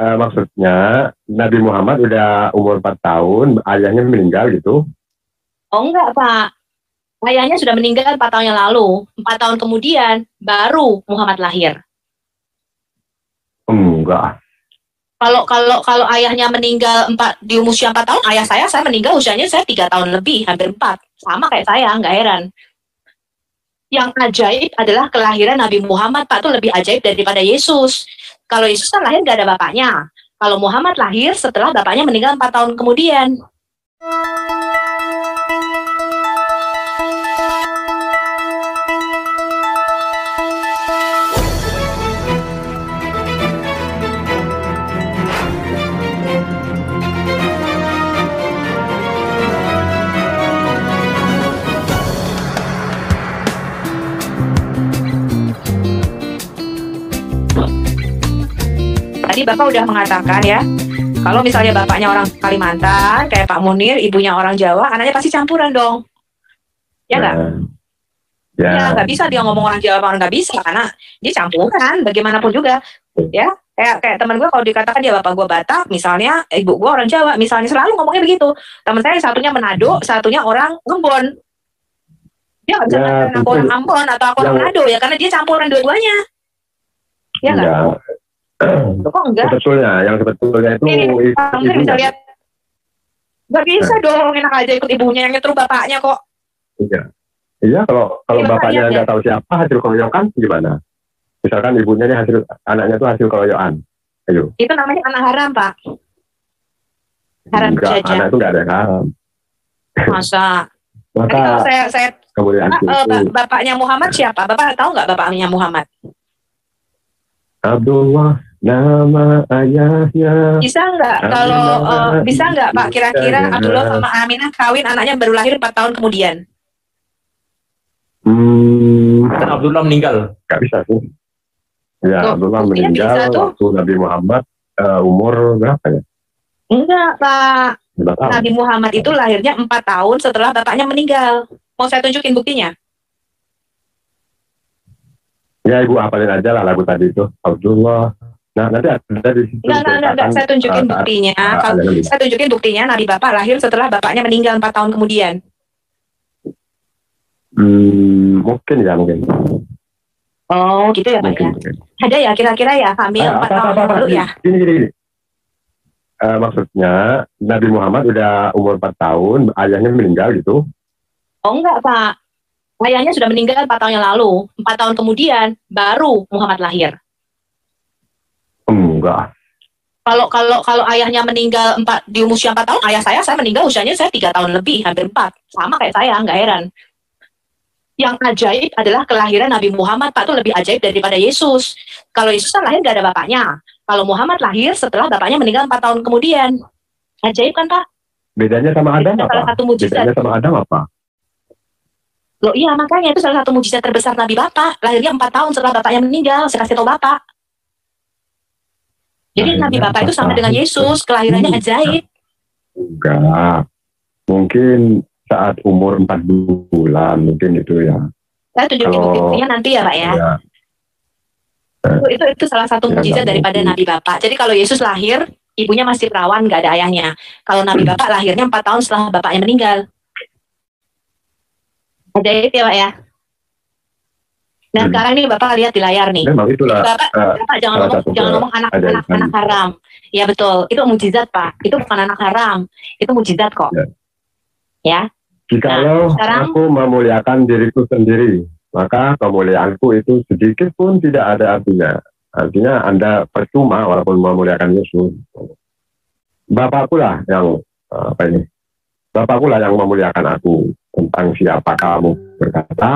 maksudnya Nabi Muhammad udah umur 4 tahun, ayahnya meninggal gitu? Oh enggak Pak, ayahnya sudah meninggal 4 tahun yang lalu, 4 tahun kemudian baru Muhammad lahir. Enggak. Kalau ayahnya meninggal di usia 4 tahun, ayah saya meninggal usianya saya 3 tahun lebih, hampir 4. Sama kayak saya, nggak heran. Yang ajaib adalah kelahiran Nabi Muhammad, Pak, itu lebih ajaib daripada Yesus. Kalau Yesus kan lahir nggak ada bapaknya. Kalau Muhammad lahir setelah bapaknya meninggal 4 tahun kemudian. Tadi Bapak udah mengatakan ya, kalau misalnya bapaknya orang Kalimantan, kayak Pak Munir, ibunya orang Jawa, anaknya pasti campuran dong. Ya nggak? Ya, nggak bisa dia ngomong orang Jawa, orang nggak bisa, karena dia campuran, bagaimanapun juga. Ya, kayak teman gue kalau dikatakan dia bapak gue Batak, misalnya ibu gue orang Jawa, misalnya selalu ngomongnya begitu. Teman saya satunya Manado, satunya orang Ambon. Dia nggak bisa ngomongin aku orang Ambon atau aku orang Manado, ya karena dia campuran dua-duanya. Ya nggak? Kok enggak? Sebetulnya itu ibu bisa lihat. Gak bisa dong, enak aja ikut ibunya yang nyetir bapaknya kok. Iya, kalau bapaknya nggak tahu siapa hasil keroyokan gimana? Misalkan ibunya ini hasil anaknya itu hasil keroyokan. Ayo. Itu namanya anak haram, Pak. Haram jajan. Anak itu nggak ada yang haram. Masa? Maka kalau saya bapaknya Muhammad siapa? Bapak tahu nggak bapaknya Muhammad? Abdullah. Nama ayahnya. Bisa nggak kalau bisa nggak Pak kira-kira Abdullah sama Aminah kawin, anaknya baru lahir 4 tahun kemudian? Dan Abdullah meninggal. Nggak bisa tuh. Ya tuh, Abdullah meninggal waktu Nabi Muhammad umur berapa ya? Enggak Pak. Nabi Muhammad itu lahirnya 4 tahun setelah bapaknya meninggal. Mau saya tunjukin buktinya? Ya Ibu hafalin aja lah lagu tadi itu Abdullah. Nah, nanti ada di situ. Enggak, saya tunjukin buktinya. Saya tunjukin buktinya Nabi Bapak lahir setelah bapaknya meninggal 4 tahun kemudian. Mungkin. Oh, gitu ya Pak ya. Ada ya kira-kira ya hamil 4 tahun lalu ya. Gini. Maksudnya Nabi Muhammad udah umur 4 tahun, ayahnya meninggal gitu? Oh, enggak Pak. Ayahnya sudah meninggal 4 tahun yang lalu, 4 tahun kemudian baru Muhammad lahir. Enggak. Kalau ayahnya meninggal di usia 4 tahun, ayah saya meninggal usianya saya 3 tahun lebih, hampir 4. Sama kayak saya, nggak heran. Yang ajaib adalah kelahiran Nabi Muhammad, Pak, itu lebih ajaib daripada Yesus. Kalau Yesus kan lahir nggak ada bapaknya. Kalau Muhammad lahir setelah bapaknya meninggal 4 tahun kemudian. Ajaib kan, Pak? Bedanya sama Adam apa? Bedanya sama Adam apa? Loh iya, makanya itu salah satu mujizat terbesar Nabi Bapak. Lahirnya 4 tahun setelah bapaknya meninggal, saya kasih tau Bapak. Jadi Nabi Bapak itu sama dengan Yesus, kelahirannya ajaib. Enggak, mungkin saat umur 4 bulan, mungkin gitu ya. Saya tunjukin buktinya nanti ya Pak ya. Itu salah satu mujizat daripada Nabi Bapak. Jadi kalau Yesus lahir, ibunya masih perawan, nggak ada ayahnya. Kalau Nabi Bapak lahirnya 4 tahun setelah bapaknya meninggal. Ajaib ya Pak ya. Nah sekarang nih Bapak lihat di layar nih. Bapak jangan ngomong anak haram. Ya betul, itu mujizat Pak. Itu bukan anak haram, itu mujizat kok. Ya. Jikalau aku memuliakan diriku sendiri, maka kemuliaanku itu sedikit pun tidak ada artinya. Artinya Anda percuma walaupun memuliakan Yesus. Bapakku lah yang memuliakan aku. Tentang siapa kamu berkata,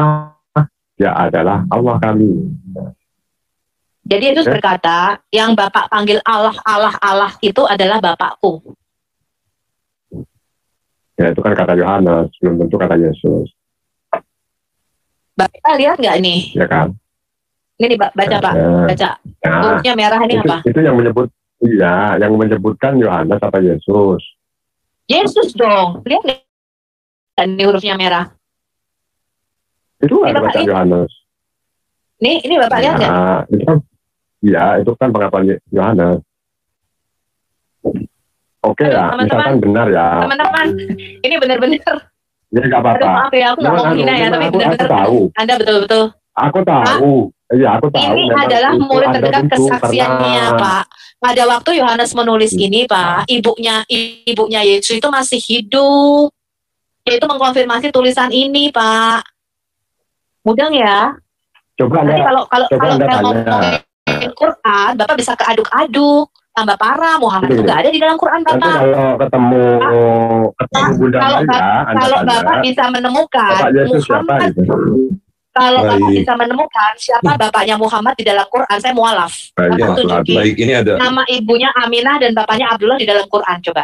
dia adalah Allah kami. Jadi Yesus berkata, yang Bapak panggil Allah, Allah, Allah itu adalah Bapakku. Ya itu kan kata Yohanes, belum tentu kata Yesus. Bapak lihat nggak nih? Ya kan. Ini baca Pak, baca. Hurufnya merah ini apa? Itu yang menyebutkan Yohanes apa Yesus? Yesus dong, lihat nggak? Dan ini hurufnya merah. Itu ada bacaan Yohanes. Ini Bapak lihat nggak? Itu kan pengakuan Yohanes. Oke ya, misalkan benar ya. Teman-teman, ini benar-benar. Jadi nggak apa-apa. Aduh, maaf ya, aku nggak mau hina ya, tapi benar-benar Anda betul-betul. Aku tahu. Iya, aku tahu. Ini adalah murid terdekat kesaksiannya, Pak. Pada waktu Yohanes menulis ini, Pak, ibunya Yesus itu masih hidup. Yaitu mengkonfirmasi tulisan ini, Pak. Mudeng ya. Coba nanti kalau saya ngomongin Quran, Bapak bisa keaduk-aduk. Tambah parah, Muhammad itu nggak ada di dalam Quran, Bapak. Nanti kalau ketemu Bunda Maya, kalau Bapak bisa menemukan Muhammad, kalau Bapak bisa menemukan siapa bapaknya Muhammad di dalam Quran, saya mualaf. Bapak tunjukin. Baik, ini ada nama ibunya Aminah dan bapaknya Abdullah di dalam Quran, coba.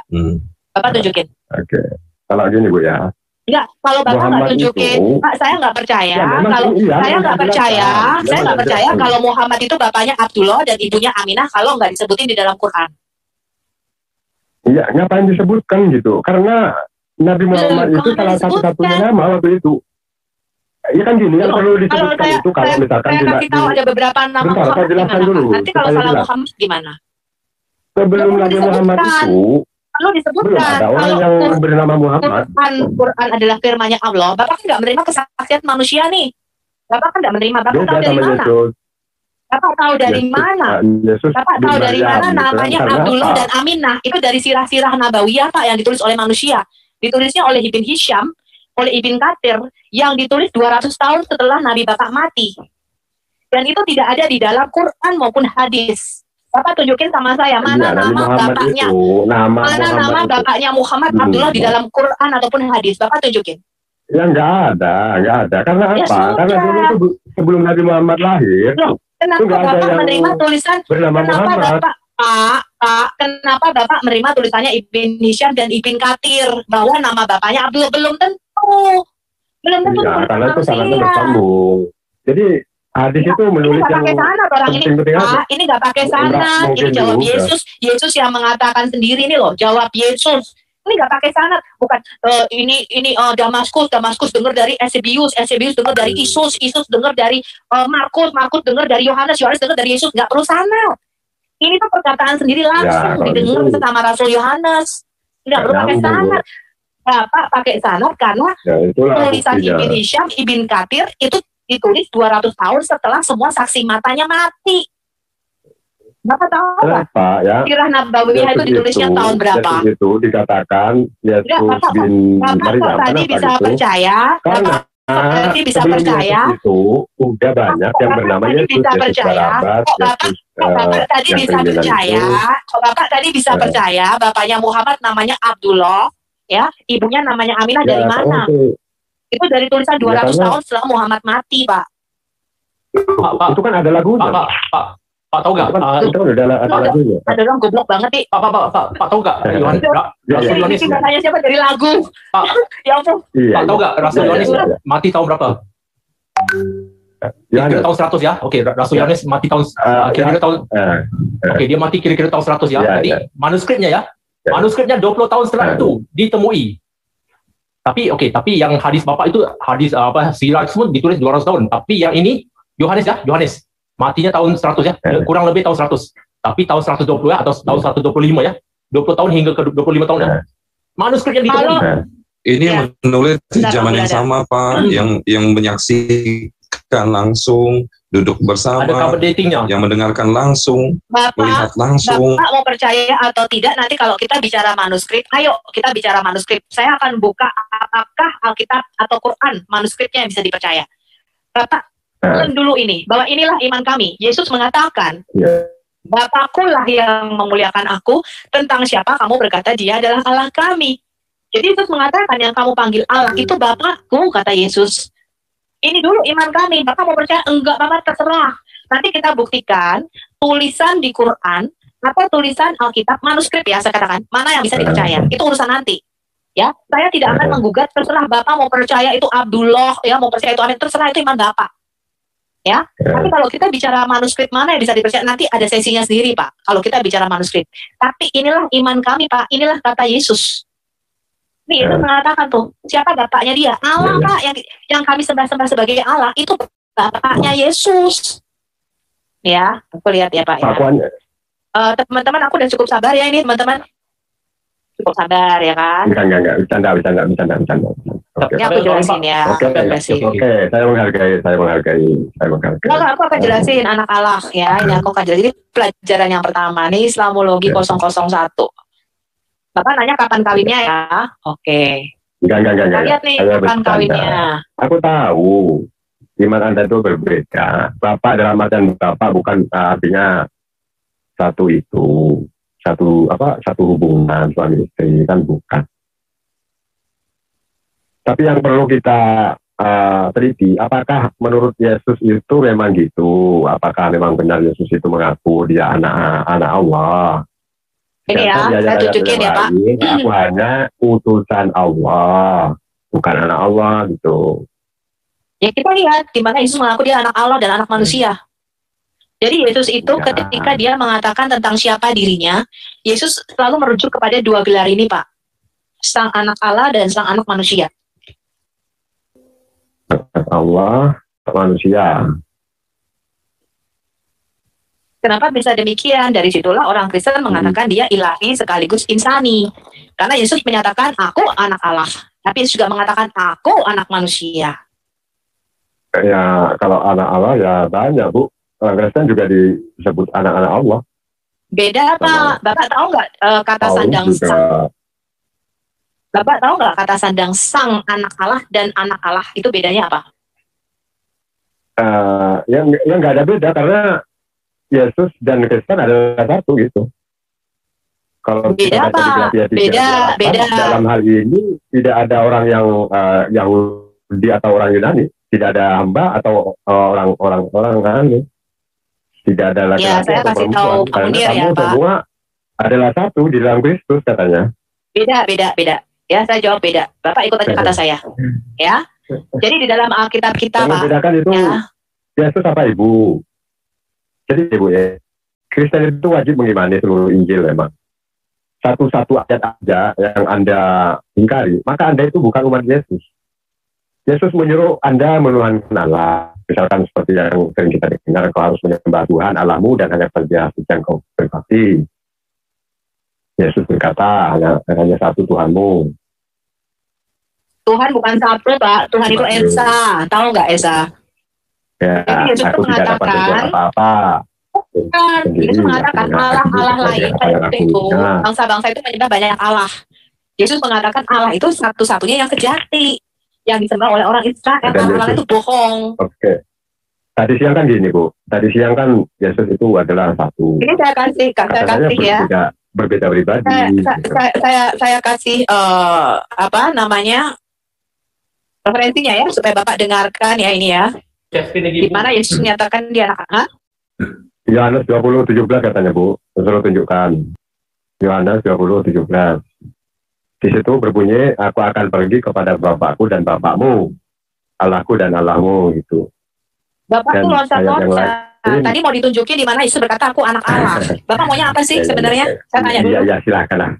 Bapak tunjukin. Oke, kalau gini Bu ya. Enggak, kalau Bapak nggak tunjukin, Pak, saya nggak percaya. Ya, kalau iya, saya nggak percaya, saya nggak percaya kalau Muhammad itu bapaknya Abdullah dan ibunya Aminah kalau nggak disebutin di dalam Quran. Iya, ngapain disebutkan gitu? Karena Nabi Muhammad itu salah satu-satunya nama waktu itu. Iya kan gini, yang perlu disebutkan saya, itu kalau misalkan saya kasih tahu ada beberapa nama Muhammad gimana, dulu, nanti kalau salah Muhammad gimana? Sebelum Nabi Muhammad itu lalu disebutkan ada orang kalau yang bernama Muhammad. Quran adalah firman-Nya Allah. Bapak kan nggak menerima kesaksian manusia nih. Bapak kan nggak menerima. Bapak tahu dari mana? Bapak tahu dari mana? Bapak tahu dari mana namanya Abdullah dan Aminah? Itu dari sirah-sirah nabawiyah, Pak, yang ditulis oleh manusia. Ditulisnya oleh Ibn Hisham, oleh Ibn Kathir, yang ditulis 200 tahun setelah Nabi Bapak mati. Dan itu tidak ada di dalam Quran maupun hadis. Bapak tunjukin sama saya mana nama bapaknya, mana nama bapaknya Muhammad Abdullah di dalam Quran ataupun hadis. Bapak tunjukin. Ya nggak ada. Karena apa? Ya, karena dulu itu sebelum Nabi Muhammad lahir. Loh, kenapa Bapak menerima tulisan bernama Muhammad? Kenapa Bapak menerima tulisannya Ibn Hisham dan Ibn Kathir bahwa nama bapaknya Abdullah? Belum tentu. Ya, karena itu sangat bersambung. Jadi hadis itu menulis yang penting-penting aja. Ini nggak pakai sanad. Ini jawab Yesus. Yesus yang mengatakan sendiri ini loh. Jawab Yesus. Ini nggak pakai sanad. Bukan ini Damaskus dengar dari Eusebius dengar dari Isus dengar dari Markus dengar dari Yohanes dengar dari Yesus. Nggak perlu sanad. Ini tuh perkataan sendiri langsung ya, didengar sama Rasul Yohanes. Nggak perlu pakai sanad. Bapak pakai sanad karena tulisan Ibn Hisham, Ibn Kathir itu ditulis 200 tahun setelah semua saksi matanya mati. Bapak tahu nggak? Ya? Sirah Nabawiyah itu ditulisnya tahun berapa? Itu dikatakan Yesus bin Maryam. Bapak tadi bisa percaya. Bapak bisa percaya. Itu udah banyak yang bernama Yesus. Bapak tadi bisa percaya. Bapak tadi bisa percaya. Bapaknya Muhammad namanya Abdullah, ya. Ibunya namanya Aminah dari mana? Itu dari tulisan 200 tahun setelah Muhammad mati, Pak. Itu kan ada lagunya. Pak tahu nggak? Ada lagunya. Ada orang goblok banget nih. Pak tahu nggak? Rasul Yohanes. Tanya siapa dari lagu? Pak. Ya ampun. Pak tahu nggak? Rasul Yohanes mati tahun berapa? Kira-kira tahun 100 ya. Oke, Rasul Yohanes mati tahun kira-kira tahun. Oke, dia mati kira-kira tahun 100 ya. Jadi manuskripnya ya. Manuskripnya 20 tahun setelah itu ditemui. Tapi yang hadis Bapak itu hadis sirah semua ditulis 200 tahun. Tapi yang ini Yohanes matinya tahun 100 ya, kurang lebih tahun 100. Tapi tahun 120 ya, atau tahun 125 ya. 20 tahun hingga ke 25 tahun ya. Manuskrip yang ditemui. Ini menulis di zaman yang sama, Pak, yang menyaksikan langsung, duduk bersama, yang mendengarkan langsung, melihat langsung. Bapak mau percaya atau tidak, nanti kalau kita bicara manuskrip, ayo kita bicara manuskrip. Saya akan buka apakah Alkitab atau Quran manuskripnya yang bisa dipercaya. Bapak, dulu ini, bahwa inilah iman kami. Yesus mengatakan, Bapakku lah yang memuliakan aku, tentang siapa kamu berkata dia adalah Allah kami. Jadi Yesus mengatakan yang kamu panggil Allah itu Bapakku, kata Yesus. Ini dulu iman kami. Bapak mau percaya? Enggak, Bapak terserah. Nanti kita buktikan tulisan di Quran atau tulisan Alkitab, manuskrip ya saya katakan. Mana yang bisa dipercaya? Itu urusan nanti. Ya, saya tidak akan menggugat. Terserah Bapak mau percaya itu Abdullah, ya mau percaya itu Amin. Terserah itu iman Bapak. Ya, tapi kalau kita bicara manuskrip mana yang bisa dipercaya? Nanti ada sesinya sendiri, Pak. Kalau kita bicara manuskrip. Tapi inilah iman kami, Pak. Inilah kata Yesus. Nih, itu mengatakan tuh, siapa bapaknya dia? Allah, Pak, yang kami sembah-sembah sebagai Allah, itu bapaknya Yesus. Ya, aku lihat ya, Pak. Ya. Teman-teman, aku udah cukup sabar ya ini, teman-teman. Cukup sabar ya kan? Enggak, bercanda. Oke, aku jelasin ya. Oke, saya menghargai. Nah, aku akan jelasin anak Allah ya, ini aku akan jelasin. Jadi pelajaran yang pertama nih, Islamologi 001. Bapak nanya kapan kawinnya ya? Oke. Enggak. Lihat nih, kapan kawinnya. Aku tahu, iman Anda itu berbeda. Bapak dalam artian Bapak bukan artinya satu itu. Satu hubungan suami istri kan bukan. Tapi yang perlu kita teliti, apakah menurut Yesus itu memang gitu? Apakah memang benar Yesus itu mengaku dia anak Allah? Ini ya, saya tunjukin ya Pak. Aku hanya utusan Allah, bukan anak Allah gitu. Ya kita lihat di mana Yesus mengaku dia anak Allah dan anak manusia. Jadi Yesus itu ya, ketika dia mengatakan tentang siapa dirinya, Yesus selalu merujuk kepada dua gelar ini, Pak. Sang anak Allah dan sang anak manusia. Allah, manusia. Kenapa bisa demikian? Dari situlah orang Kristen mengatakan dia ilahi sekaligus insani. Karena Yesus menyatakan, aku anak Allah. Tapi Yesus juga mengatakan, aku anak manusia. Ya, kalau anak Allah ya banyak, Bu. Orang Kristen juga disebut anak-anak Allah. Beda apa? Bapak tahu nggak kata sandang juga. Sang? Bapak tahu nggak kata sandang sang anak Allah dan anak Allah itu bedanya apa? Yang nggak ada beda karena Yesus dan Kristen adalah satu gitu. Kalau beda apa? Beda. Dalam hal ini tidak ada orang yang Yahudi atau orang Yunani, tidak ada hamba atau orang-orang Yunani. Tidak ada lagi ya, saya kasih tahu kemudian ya Pak. Semua adalah satu di dalam Kristus katanya. Beda. Ya, saya jawab beda. Bapak ikut aja kata saya. Ya. Jadi di dalam Alkitab kita Pak. Bedakan itu Yesus apa Ibu. Jadi Ibu ya. Kristen itu wajib mengimani seluruh Injil memang. Satu-satu ayat aja yang Anda ingkari, maka Anda itu bukan umat Yesus. Yesus menyuruh Anda menuhankan Allah. Misalkan seperti yang sering kita dengar, kau harus menyembah Tuhan Allahmu dan hanya kepada Dia yang kau berbakti. Yesus berkata, hanya satu Tuhanmu. Tuhan bukan satu, Pak. Tuhan itu Esa. Tahu nggak Esa? Ya, jadi Yesus itu mengatakan, Yesus mengatakan Allah-Allah lain pada itu. Bangsa-bangsa itu menyembah banyak Allah. Yesus mengatakan Allah itu satu-satunya yang sejati. Yang disembah oleh orang Israel, orang itu bohong. Oke. Tadi siang kan gini, Bu. Tadi siang kan Yesus itu adalah satu. Ini saya kasih, ya. Berbeda pribadi. Saya kasih referensinya ya supaya Bapak dengarkan ya ini ya. Di mana Yesus menyatakan dia anak Allah? Yohanes 20:17 katanya, Bu. Suruh tunjukkan. Yohanes 20:17. Di situ berbunyi, aku akan pergi kepada Bapakku dan Bapakmu, Allahku dan Allahmu, gitu. Bapak tuh loncat-loncat. Tadi mau ditunjukin di mana Yesus berkata, aku anak Allah. Bapak maunya apa sih sebenarnya? Saya tanya dulu. Iya, silahkan.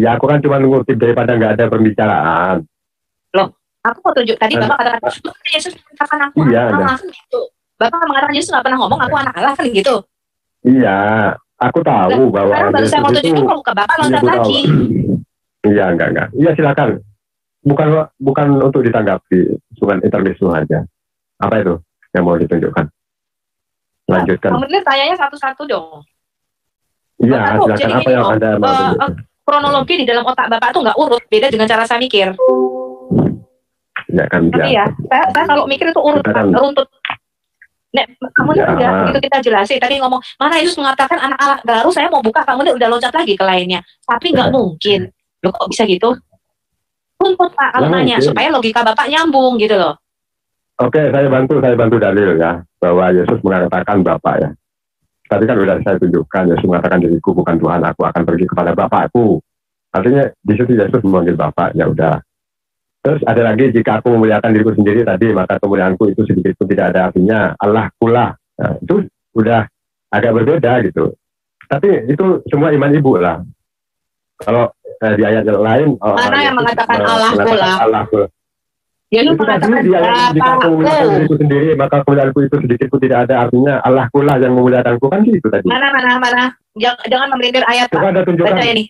Ya, aku kan cuma ngutip daripada nggak ada pembicaraan. Loh, aku mau tunjuk. Tadi Bapak katakan, Yesus mengatakan aku anak Allah. Gitu. Bapak mengatakan Yesus nggak pernah ngomong, aku anak Allah, kan gitu. Iya, aku tahu bahwa Yesus itu... Saya mau tunjukin ke Bapak loncat lagi. Iya, enggak. Iya, silakan. Bukan untuk ditanggapi, bukan intermezzo aja. Apa itu yang mau ditunjukkan? Lanjutkan. Kemudian tanyanya satu-satu dong. Iya, silakan. Apa yang Anda mau? Kronologi di dalam otak Bapak tuh nggak urut, beda dengan cara saya mikir. Ya kan. Tapi ya, saya kalau mikir itu urut, runtut. Nek, kamu udah gitu kita jelasin. Tadi ngomong mana Yesus mengatakan anak Allah, baru saya mau buka, kamu udah loncat lagi ke lainnya. Tapi nggak mungkin. Loh kok bisa gitu? Rumput Pak, kalau nanya, supaya logika Bapak nyambung gitu loh. Oke, saya bantu dalil ya, bahwa Yesus mengatakan Bapak ya. Tadi kan udah saya tunjukkan, Yesus mengatakan diriku bukan Tuhan, aku akan pergi kepada Bapakku. Artinya di situ Yesus memanggil Bapak, ya udah. Terus ada lagi, jika aku memuliakan diriku sendiri tadi, maka kemuliaanku itu sedikit pun tidak ada artinya, Allahkulah. Nah, itu udah agak berbeda gitu. Tapi itu semua iman ibu lah. Kalau di ayat lain, mana yang mengatakan Allahku lah? Yesus mengatakan, "Aku sendiri, maka kemuliaanku itu sedikit pun tidak ada artinya. Allahku lah yang memuliakanku," kan gitu tadi. Mana? Jangan memelintir ayat. Coba ada tunjukkan. Baca ini.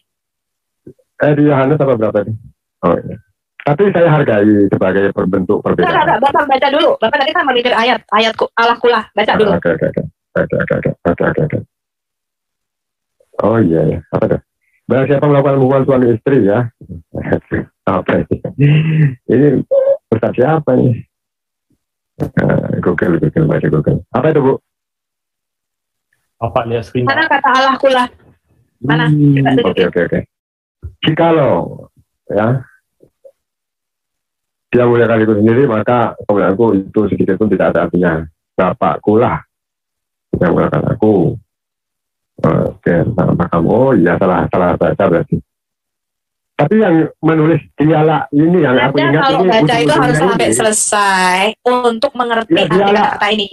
Di Yohanes apa berapa nih? Oh iya. Tapi saya hargai sebagai bentuk perbedaan. Enggak, Bapak baca dulu. Bapak tadi kan memelintir ayat. Ayatku Allahku lah. Baca dulu. Oke. Oh iya. Apa dah? Barang siapa melakukan hubungan suami istri ya. Apa ini? Ustaz siapa nih? Google, baca Google. Apa itu, Bu? Bapak lihat screen. Mana kata Allahku lah? Mana? Oke. Jikalau ya dia muliakan diriku sendiri, maka kemuliaanku itu sedikit pun tidak ada artinya. Bapakku lah yang muliakan aku. Oke, maka kamu. Oh iya, salah baca berarti. Tapi yang menulis dialah ini yang aku ingat. Kalau ini, baca itu harus sampai selesai untuk mengerti arti kata ini.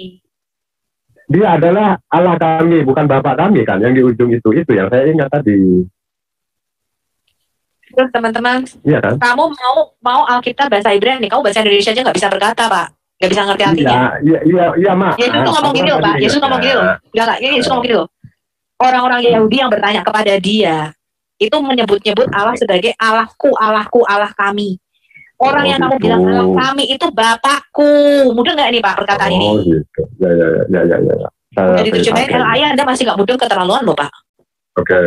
Dia adalah Allah kami, bukan Bapak kami kan. Yang di ujung itu yang saya ingat tadi. Terus teman-teman, ya, kan? Kamu mau Alkitab bahasa Ibrani, kamu bahasa Indonesia aja nggak bisa berkata, Pak. Nggak bisa ngerti artinya. Iya, Mak. Yesus tuh ngomong gini loh, Pak. Yesus ngomong gini loh. Yesus ngomong gini loh. Orang-orang Yahudi yang bertanya kepada dia, itu menyebut-nyebut Allah sebagai Allahku, Allah kami. Orang yang kamu bilang Allah kami itu Bapakku. Mudah nggak nih Pak perkataan ini? Oh gitu. Ya. Jadi tujuannya kalau ayah Anda masih nggak mudah, keterlaluan loh Pak. Oke.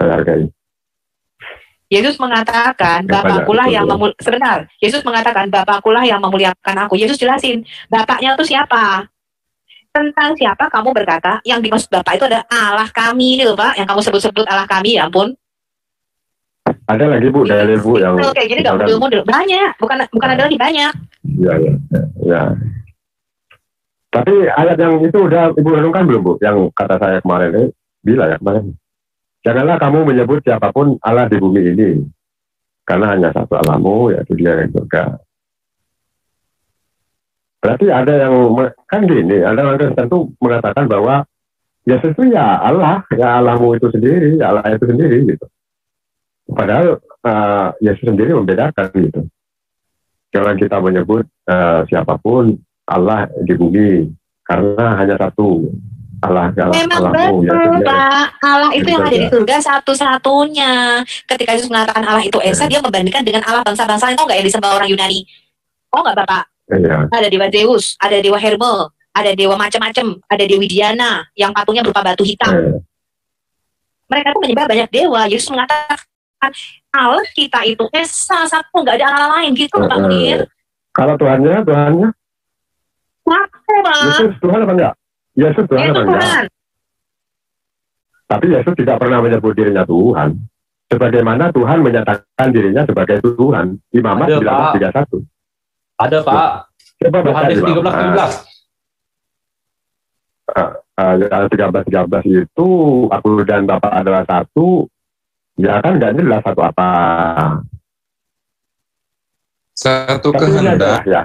Saya hargai. Yesus mengatakan Bapakkulah yang sebentar. Yesus mengatakan Bapakkulah yang memuliakan aku. Yesus jelasin Bapaknya itu siapa? Tentang siapa kamu berkata yang dimaksud Bapak itu ada Allah kami ini loh Pak, yang kamu sebut-sebut Allah kami, ya ampun. Ada lagi Bu, dalil Bu yang kayak gini gak model-model banyak, bukan ada lagi banyak. Iya. Tapi ayat yang itu udah Ibu renungkan belum Bu? Yang kata saya kemarin ini, bila ya kemarin. Janganlah kamu menyebut siapapun Allah di bumi ini, karena hanya satu Allahmu yaitu Dia yang surga. Berarti ada yang kan gini, ada orang tertentu mengatakan bahwa Yesus itu ya Allah, ya Allahmu itu sendiri, ya Allah itu sendiri gitu. Padahal Yesus sendiri membedakan gitu. Jangan kita menyebut siapapun Allah di bumi, karena hanya satu Allah. Memang betul Pak, Allah itu yang ada di surga satu-satunya. Ketika Yesus mengatakan Allah itu Esa, dia membandingkan dengan Allah bangsa-bangsa itu nggak yang disembah orang Yunani. Oh nggak Bapak? Iya. Ada Dewa Zeus, ada Dewa Hermes, ada Dewa macam-macam, ada Dewi Diana yang patungnya berupa batu hitam. Iya. Mereka itu menyembah banyak Dewa. Yesus mengatakan Allah kita itu Esa, satu, nggak ada Allah lain gitu Pak Munir. Kalau Tuhannya? Satu Pak. Yesus Tuhan apa enggak? Yesus Tuhan apa enggak? Tapi Yesus tidak pernah menyebut dirinya Tuhan. Sebagaimana Tuhan menyatakan dirinya sebagai Tuhan. Imamat 19:31. Ada Pak. Coba baca di 13:13 itu aku dan Bapa adalah satu. Ya kan enggak jelas satu apa. Satu kehendak ya.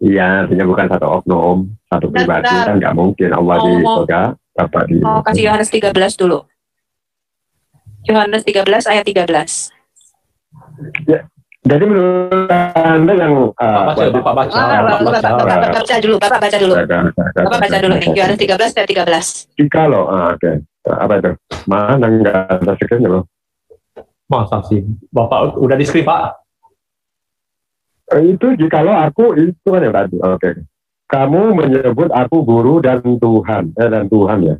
Iya, artinya bukan satu oknum, satu pribadi kan nggak mungkin Allah di surga, Bapak di. Oh, kasih Yohanes 13 dulu. Yohanes 13 ayat 13. Ya. Jadi menurut Anda yang Bapak baca dulu. Yohanes 13 ayat 13. Jikalau, oke. Apa itu? Mana nggak ada skripnya loh. Masa sih? Bapak udah di skrip, Pak. Itu jikalau aku itu kan yang tadi. Oke. Kamu menyebut aku guru dan Tuhan, ya.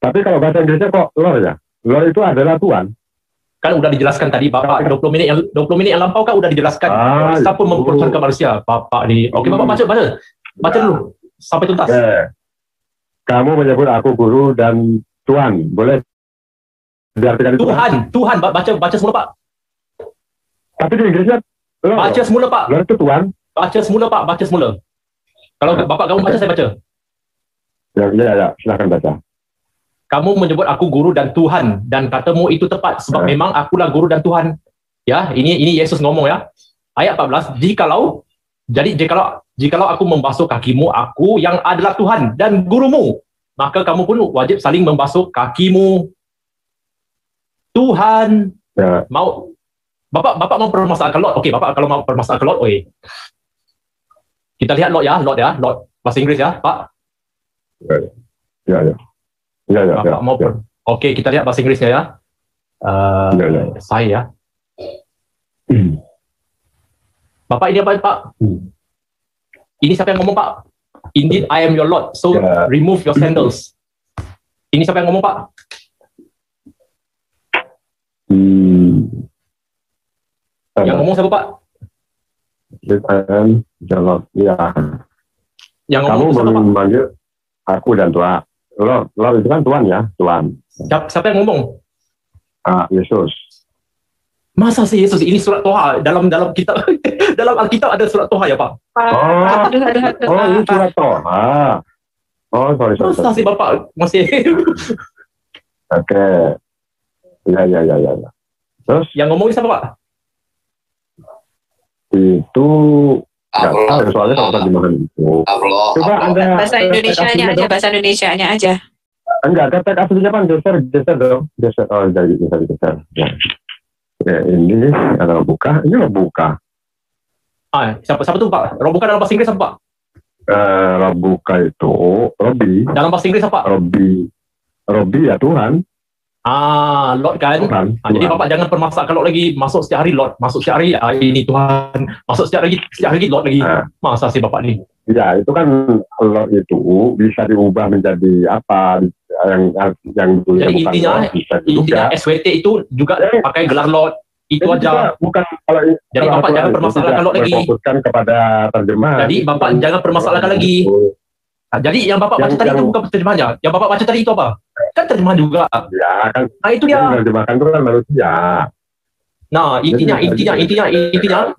Tapi kalau bahasa Inggrisnya kok Lord ya? Lord itu adalah Tuhan. Kan udah dijelaskan tadi Bapak 20 menit yang lampau kan udah dijelaskan. Saya pun mempersoalkan ke manusia Bapak ini. Oke, Bapak baca dulu sampai tuntas. Kamu menyebut aku guru dan Tuhan. Boleh diartikan Tuhan, baca semula Pak. Tapi di Inggrisnya baca semula Pak. Lord itu Tuhan. Baca semula. Kalau Bapak kamu baca, saya baca. Ya, silakan baca. Kamu menyebut aku guru dan Tuhan dan katamu itu tepat sebab memang akulah guru dan Tuhan. Ya, ini Yesus ngomong ya. Ayat 14, jikalau aku membasuh kakimu, aku yang adalah Tuhan dan gurumu, maka kamu pun wajib saling membasuh kakimu. Tuhan mau Bapak mau permasalahkan Lot. Oke, Bapak kalau mau permasalahkan Lot, oke. Kita lihat Lot ya, bahasa Inggris ya, Pak. Ya. Bapak mau oke, kita lihat bahasa Inggrisnya ya. Saya. Bapak ini apa, Pak? Ini siapa yang ngomong, Pak? Indeed I am your Lord, so remove your sandals. Ini siapa yang ngomong, Pak? Yang ngomong siapa, Pak? Indeed I am your Lord. Ya. Yang ngomong siapa, Pak? Manggil aku dan Tuhan. Lord itu kan Tuhan ya, Tuhan. Siapa yang ngomong? Yesus. Masa sih Yesus? Ini surat Toha, dalam kitab dalam Alkitab ada surat Toha ya, Pak? Oh, ini surat Toha. Oh, sorry. Masa sih Bapak masih? Oke. Ya. Terus yang ngomongin siapa, Pak? Itu Allah. Soalnya kalau gimana itu. Coba Anda bahasa Indonesianya aja, Enggak, kata aslinya kan geser dong. Geser, oh, dari geser. Ya, ini ada buka, ini buka. Siapa tuh, Pak? Robuka dalam bahasa Inggris apa, Pak? Robuka itu Robi. Dalam bahasa Inggris apa? Robi ya Tuhan. Lord kan? Tuhan. Jadi Bapak jangan permasalahkan Lord lagi, masuk setiap hari Lord, masuk setiap hari ini Tuhan, masuk setiap hari Lord lagi. Masa sih Bapak nih? Ya, itu kan Lord itu bisa diubah menjadi apa? Yang jadi intinya SWT itu juga pakai gelar Lord itu aja, bukan kalau jadi Bapak jangan permasalahkan Lord lagi, fokuskan kepada terjemahan. Jadi Bapak jangan permasalahkan lagi. Jadi yang Bapak baca tadi itu bukan terjemahannya, yang Bapak baca tadi itu apa? Kan terjemahan juga. Ya kan. Nah itu dia. Terjemahan itu kan manusia. Nah, intinya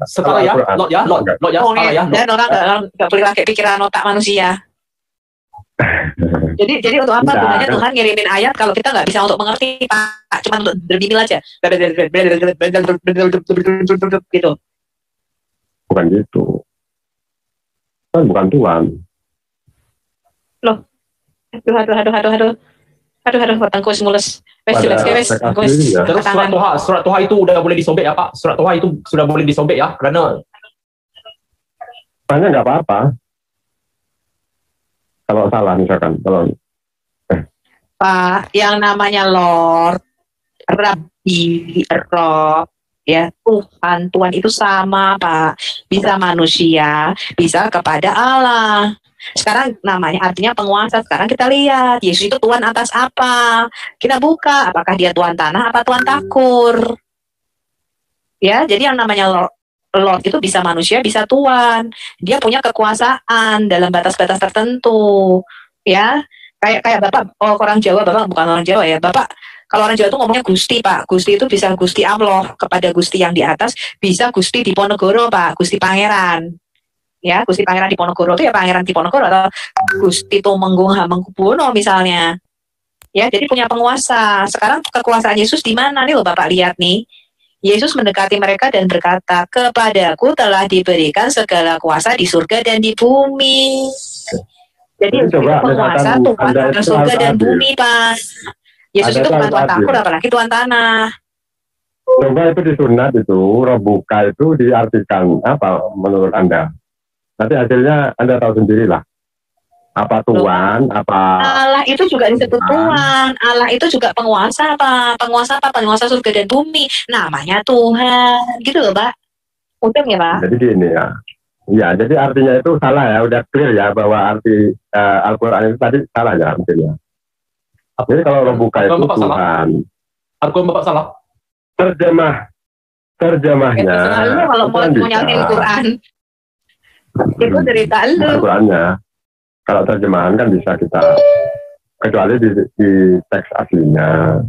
sekarang ya, Lord ya, sekarang ya. Dan orang nggak boleh pakai pikiran otak manusia. Jadi untuk apa gunanya Tuhan ngirimin ayat kalau kita nggak bisa untuk mengerti, Pak? Cuma untuk berdimil aja, gitu. Bukan gitu. Kan bukan Tuhan. Loh, aduh, batangku semules. Terus surat Toha itu udah boleh disobek ya, Pak? Surat Toha itu sudah boleh disobek ya, karena nggak apa-apa. Kalau salah misalkan, kalau Pak, yang namanya Lord, Rabbi, Rob, ya Tuhan itu sama, Pak. Bisa manusia, bisa kepada Allah. Sekarang namanya artinya penguasa. Sekarang kita lihat Yesus itu Tuhan atas apa? Kita buka apakah dia Tuhan tanah apa Tuhan takur? Ya, jadi yang namanya Lord itu bisa manusia, bisa Tuhan. Dia punya kekuasaan dalam batas-batas tertentu, ya. Kayak Bapak, orang Jawa, Bapak bukan orang Jawa ya, Bapak. Kalau orang Jawa itu ngomongnya Gusti, Pak. Gusti itu bisa Gusti Allah kepada Gusti yang di atas, bisa Gusti Diponegoro, Pak. Gusti Pangeran, ya. Gusti Pangeran Diponegoro itu ya Pangeran Diponegoro atau Gusti Tumenggung Hamengkubuwono misalnya, ya. Jadi punya penguasa. Sekarang kekuasaan Yesus di mana nih, loh, Bapak lihat nih. Yesus mendekati mereka dan berkata, "Kepadaku telah diberikan segala kuasa di surga dan di bumi." Jadi penguasa Tuhan atas surga dan bumi, Pak. Yesus itu bukan Tuhan takur, apalagi Tuhan tanah. Coba itu di sunat itu, Robuka itu diartikan apa menurut Anda? Nanti hasilnya Anda tahu sendirilah. Apa Tuhan, apa Allah itu juga disebut Tuhan. Allah itu juga penguasa, Pak. Penguasa apa? Penguasa surga dan bumi. Namanya Tuhan. Gitu loh, Pak. Untung ya, Pak. Jadi gini ya. Ya, jadi artinya itu salah ya. Udah clear ya bahwa arti Al-Quran itu tadi salah ya artinya. Jadi kalau orang buka itu Bapak Tuhan. Al-Quran Bapak salah. Terjemahnya. Ya, kalau mau nyalain Al-Quran. Itu cerita lu. Al-Qurannya. Kalau terjemahan kan bisa kita kecuali di teks aslinya.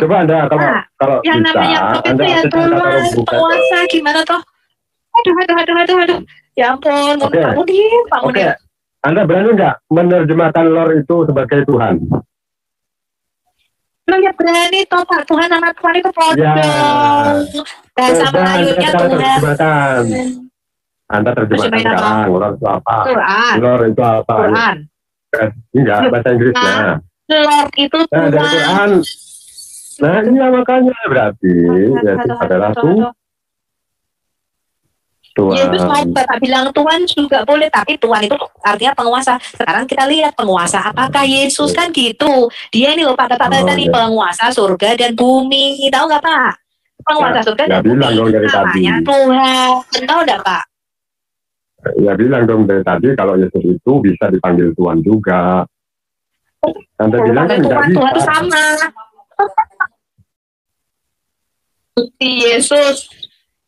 Coba Anda kalau yang bisa, Anda itu penguasa gimana toh? Aduh. Ya ampun, Pak Mudi. Anda berani nggak menerjemahkan Lord itu sebagai Tuhan? Lo ya berani toh, Pak. Tuhan sama Tuhan itu problem. Bahasa Melayunya Tuhan. Anda terjemahkan sekarang, Lord itu apa? Lord itu apa? Quran. Enggak, bahasa Inggrisnya. Lord itu Tuhan. Nah, dari Quran, Nah iya makanya berarti Yesus adalah Tuhan. Yesus Bapak bilang Tuhan juga boleh, tapi Tuhan itu artinya penguasa. Sekarang kita lihat penguasa, apakah Yesus kan gitu? Dia ini loh Pak tadi penguasa surga dan bumi, tahu nggak Pak? Penguasa surga dan bumi namanya Tuhan, tahu nggak Pak? Ya bilang dong dari tadi kalau Yesus itu bisa dipanggil Tuhan juga. Anda bilang kan Tuhan, Tuhan itu sama. Yesus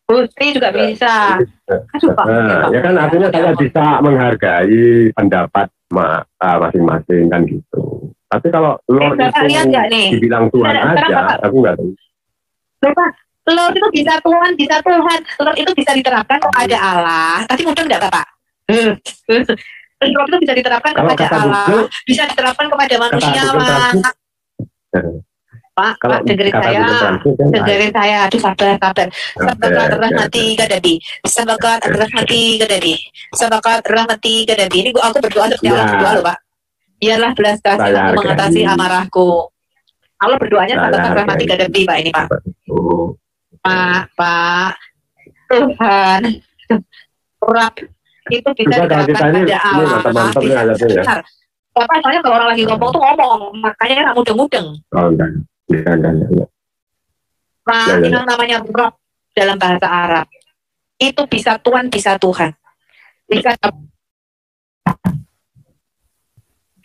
Gusti juga bisa. Aduh, Pak. Nah, ya kan artinya saya bisa menghargai pendapat masing-masing kan gitu. Tapi kalau Lord itu dibilang Tuhan aja, aku nggak tahu. Bapak, Lord itu bisa Tuhan, bisa Tuhan. Lord itu bisa diterapkan kepada Allah. Tadi mudah nggak Bapak? Lord itu bisa diterapkan kepada Allah, bisa diterapkan kepada manusia. Pak, kalau dengerin saya, aduh sabar. Sebagai rahmati kadadi, sebagai rahmati kadadi, sebagai rahmati kadadi. Ini aku berdoa untuk Allah berdoa loh Pak. Biarlah belas kasih mengatasi amarahku. Allah berdoanya sebagai rahmati kadadi Pak ini Pak. Pak Tuhan, Rab itu bisa diterapkan pada Allah. Bapak soalnya kalau orang lagi ngomong tuh ngomong, makanya nggak mudeng-mudeng. Ya. Nah, ini namanya Roh dalam bahasa Arab. Itu bisa Tuhan, bisa Tuhan. Bisa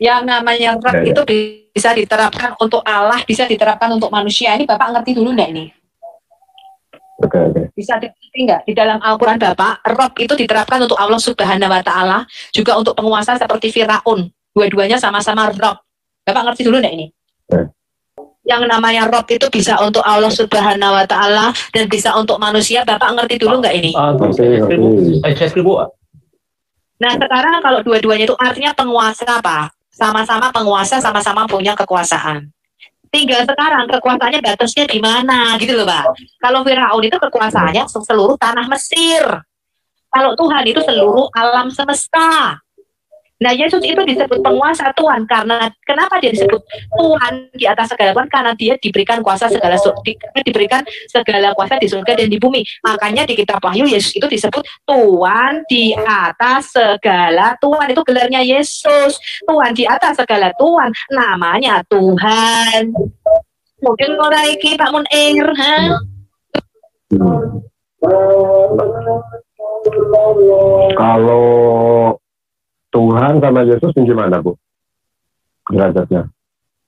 yang namanya Roh ya. Itu bisa diterapkan untuk Allah, bisa diterapkan untuk manusia. Ini Bapak ngerti dulu enggak ini? Okay. Bisa dimengerti enggak? Di dalam Al-Quran Bapak, Roh itu diterapkan untuk Allah Subhanahu wa Ta'ala, juga untuk penguasa seperti Firaun. Dua-duanya sama-sama Roh. Bapak ngerti dulu enggak ini? Okay. Yang namanya Rob itu bisa untuk Allah Subhanahu wa Ta'ala dan bisa untuk manusia. Bapak ngerti dulu nggak ini? Nah sekarang kalau dua-duanya itu artinya penguasa Pak. Sama-sama penguasa, sama-sama punya kekuasaan. Tinggal sekarang kekuasaannya batasnya di mana gitu loh Pak. Kalau Firaun itu kekuasaannya seluruh tanah Mesir. Kalau Tuhan itu seluruh alam semesta. Nah, Yesus itu disebut penguasa Tuhan karena kenapa dia disebut Tuhan di atas segala Tuhan? Karena dia diberikan kuasa segala kuasa di surga dan di bumi. Makanya di kitab Wahyu Yesus itu disebut Tuhan di atas segala Tuhan. Itu gelarnya Yesus. Tuhan di atas segala Tuhan namanya Tuhan. Mungkin mulai iki Pak Mun Air, ha? Kalau Tuhan sama Yesus tinggi mana, Bu? Derajatnya.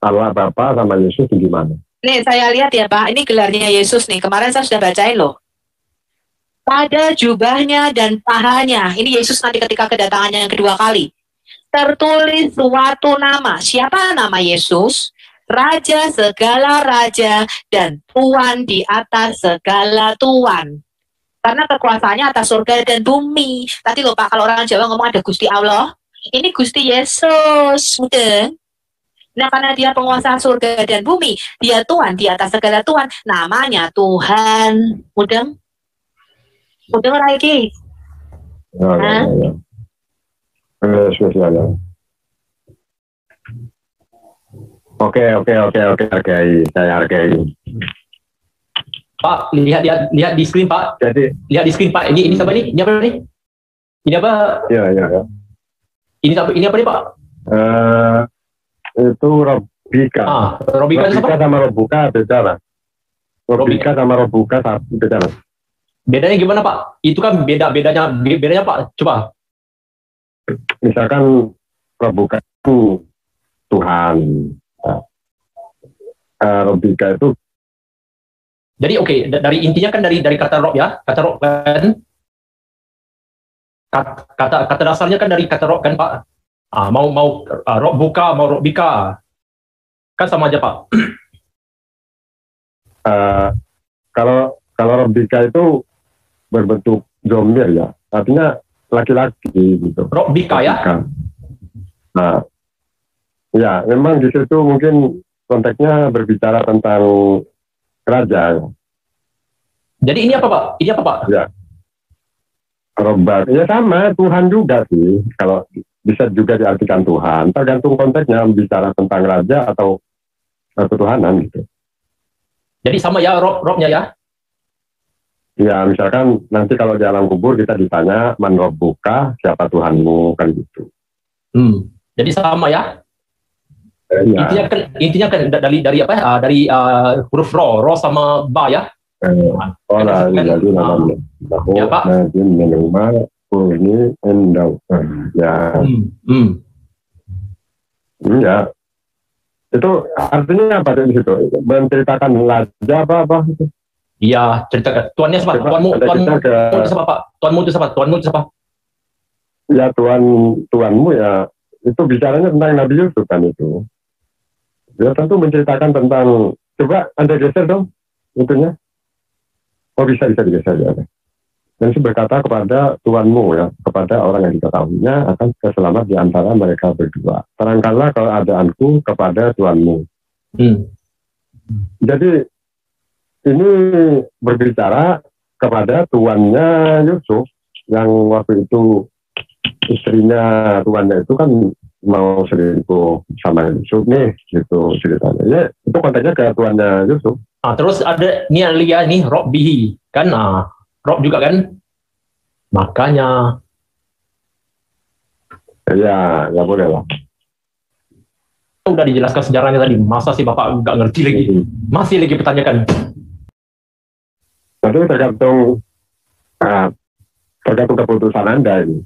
Allah Bapa sama Yesus tinggi mana? Nih, saya lihat ya, Pak. Ini gelarnya Yesus nih. Kemarin saya sudah bacain loh. Pada jubahnya dan pahanya. Ini Yesus nanti ketika kedatangannya yang kedua kali. Tertulis suatu nama. Siapa nama Yesus? Raja segala raja dan Tuhan di atas segala Tuhan. Karena kekuasaannya atas surga dan bumi. Tadi loh Pak, kalau orang Jawa ngomong ada Gusti Allah, ini Gusti Yesus. Udah. Nah, karena dia penguasa surga dan bumi, dia Tuhan, di atas segala Tuhan, namanya Tuhan. Udah. Udah lagi. Oke, saya hargai. Pak, lihat di screen Pak. Jadi lihat di screen Pak. Ini apa nih? Ini apa nih? Ini apa? Ya. Ini apa nih Pak? Itu Robika. Robika sama Robuka beda lah. Robika sama Robuka beda lah. Bedanya gimana Pak? Itu kan bedanya Pak. Coba. Misalkan Robuka itu Tuhan. Robika itu. Jadi oke, dari intinya kan dari kata Rob ya, kata dasarnya kan dari kata Rob kan Pak. Mau Rob buka, mau Rob bika, kan sama aja Pak. Kalau Rob bika itu berbentuk domir ya, artinya laki-laki gitu. Rob bika ya. Nah, ya memang di situ mungkin konteksnya berbicara tentang kerajaan. Jadi ini apa Pak? Ini apa Pak? Ya, Robak. Ya sama Tuhan juga sih. Kalau bisa juga diartikan Tuhan. Tergantung konteksnya bicara tentang raja atau ketuhanan gitu. Jadi sama ya Rob-nya ya? Ya, misalkan nanti kalau di alam kubur kita ditanya, man robbuka, siapa Tuhanmu, kan gitu. Jadi sama ya? Ya. Intinya kan dari apa? Dari huruf ro sama ba ya? Ya Pak. Ya. Itu artinya apa dari situ? Menceritakan raja apa? Iya, ceritakan. Tuannya siapa? Tuanmu itu siapa? Ya Tuanmu ya. Itu bicaranya tentang Nabi Yusuf kan itu. Dia tentu menceritakan tentang, coba Anda geser dong, intinya. Oh bisa digeser ya. Dan itu berkata kepada Tuhanmu ya, kepada orang yang diketahuinya akan keselamat di antara mereka berdua. Terangkanlah keadaanku kepada Tuhanmu. Jadi ini berbicara kepada tuannya Yusuf yang waktu itu istrinya tuannya itu kan mau selingkuh sama Yusuf nih gitu ceritanya. Ya, itu konteksnya ke tuannya Yusuf. Nah, terus ada Nialia nih Robbihi kan, Rob juga kan, makanya ya nggak boleh lah. Udah dijelaskan sejarahnya tadi, masa sih Bapak nggak ngerti lagi, masih lagi pertanyakan. Tapi tergantung keputusan Anda ini.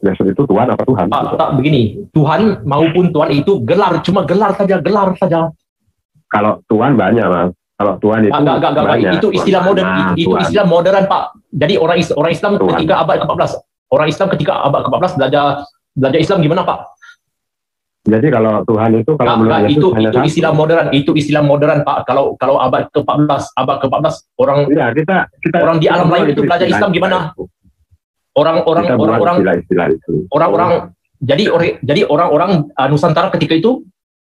Yesus itu Tuhan apa Tuhan? Tak begini, Tuhan maupun Tuhan itu gelar, cuma gelar saja. Kalau Tuhan banyak mas. Kalau Tuhan itu banyak. Itu istilah modern, itu istilah modern Pak. Jadi orang Islam Tuhan. Ketika abad ke-14, orang Islam ketika abad ke-14 belajar Islam gimana Pak? Jadi kalau Tuhan itu kalau menurut Yesus hanya satu. Itu istilah modern Pak. Kalau abad ke-14 orang ya, kita orang di alam lain itu belajar Islam gimana? Orang-orang Nusantara ketika itu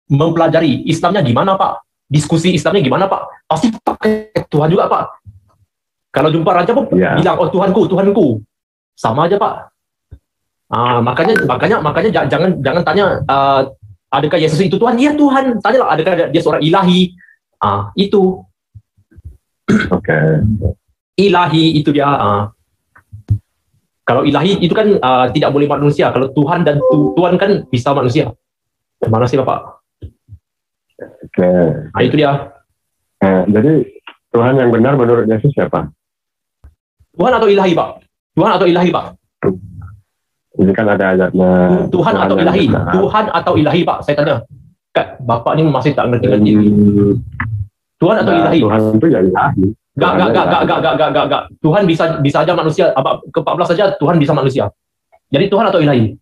mempelajari Islamnya gimana Pak? Diskusi Islamnya gimana Pak? Pasti pakai Tuhan juga Pak. Kalau jumpa raja Pak bilang oh Tuhanku. Sama aja Pak. Makanya jangan tanya adakah Yesus itu Tuhan? Iya Tuhan. Tanyalah adakah dia seorang ilahi? Itu. Oke. Ilahi itu dia. Kalau ilahi itu kan tidak boleh manusia. Kalau Tuhan dan Tuhan kan bisa manusia. Mana sih Bapak? Oke. Nah, itu dia. Jadi Tuhan yang benar menurut Yesus siapa? Tuhan atau ilahi Pak? Ini kan ada ayatnya. Tuhan atau ilahi Pak? Saya tanya. Bapak ini masih tak ngerti-ngerti. Tuhan atau ilahi? Tuhan itu ya ilahi. Enggak. Tuhan bisa aja manusia. Ke-14 saja Tuhan bisa manusia. Jadi Tuhan atau ilahi?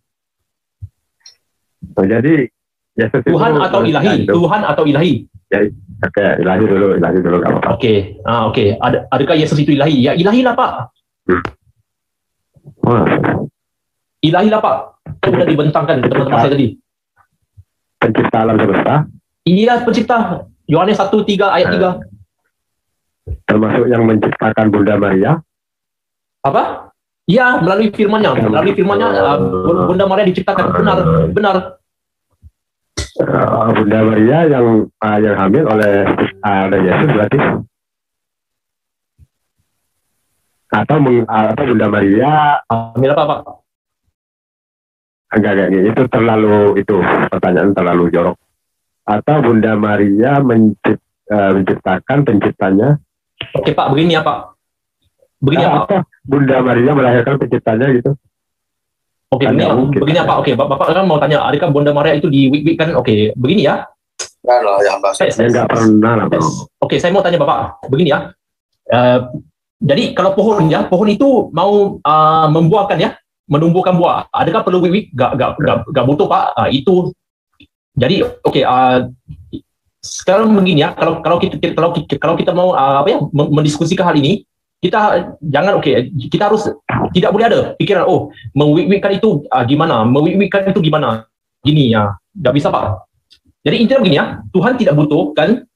Jadi Yesus Tuhan atau ilahi? Oke, ilahi dulu. Oke. Adakah Yesus itu ilahi? Ya ilahilah Pak. Ilahilah Pak. Sudah dibentangkan teman-teman saya tadi. Pencipta alam semesta. Iya pencipta. Yohanes 1:3 ayat 3. Termasuk yang menciptakan Bunda Maria. Apa? Iya melalui firmannya Bunda Maria diciptakan benar. Bunda Maria yang hamil oleh Yesus berarti atau Bunda Maria hamil apa Pak? Enggak itu pertanyaan terlalu jorok. Atau Bunda Maria menciptakan penciptanya? Oke Pak, begini ya Pak. Bunda Maria melahirkan penciptanya gitu. Oke, begini apa? Oke, Bapak kan mau tanya, adakah Bunda Maria itu diwik-wik kan? Oke, begini ya. Oke, saya mau tanya Bapak, begini ya. Jadi kalau pohon itu mau membuahkan ya, menumbuhkan buah. Adakah perlu wik-wik? Gak butuh Pak. Itu. Jadi oke. Sekarang begini ya. Kalau kita mau mendiskusikan hal ini. Kita jangan kita harus tidak boleh ada pikiran mewik-wikkan itu gimana gini ya, nggak bisa Pak. Jadi intinya begini ya, Tuhan tidak butuhkan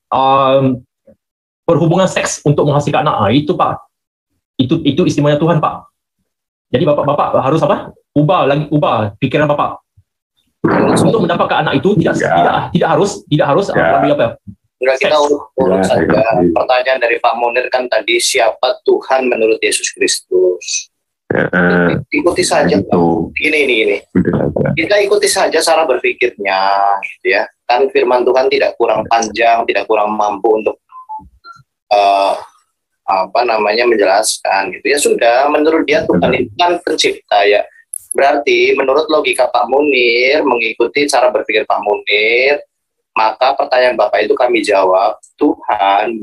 perhubungan seks untuk menghasilkan anak. Itu Pak, itu istimewanya Tuhan Pak. Jadi bapak harus apa, ubah pikiran Bapak untuk mendapatkan anak itu tidak harus melalui apa Sudah kita urut saja pertanyaan dari Pak Munir kan tadi, siapa Tuhan menurut Yesus Kristus? Ikuti saja ini. Kita ikuti saja cara berpikirnya, gitu ya. Kan firman Tuhan tidak kurang panjang, tidak kurang mampu untuk menjelaskan, gitu ya. Sudah, menurut dia Tuhan itu kan pencipta ya. Berarti menurut logika Pak Munir, mengikuti cara berpikir Pak Munir, maka pertanyaan Bapak itu kami jawab, Tuhan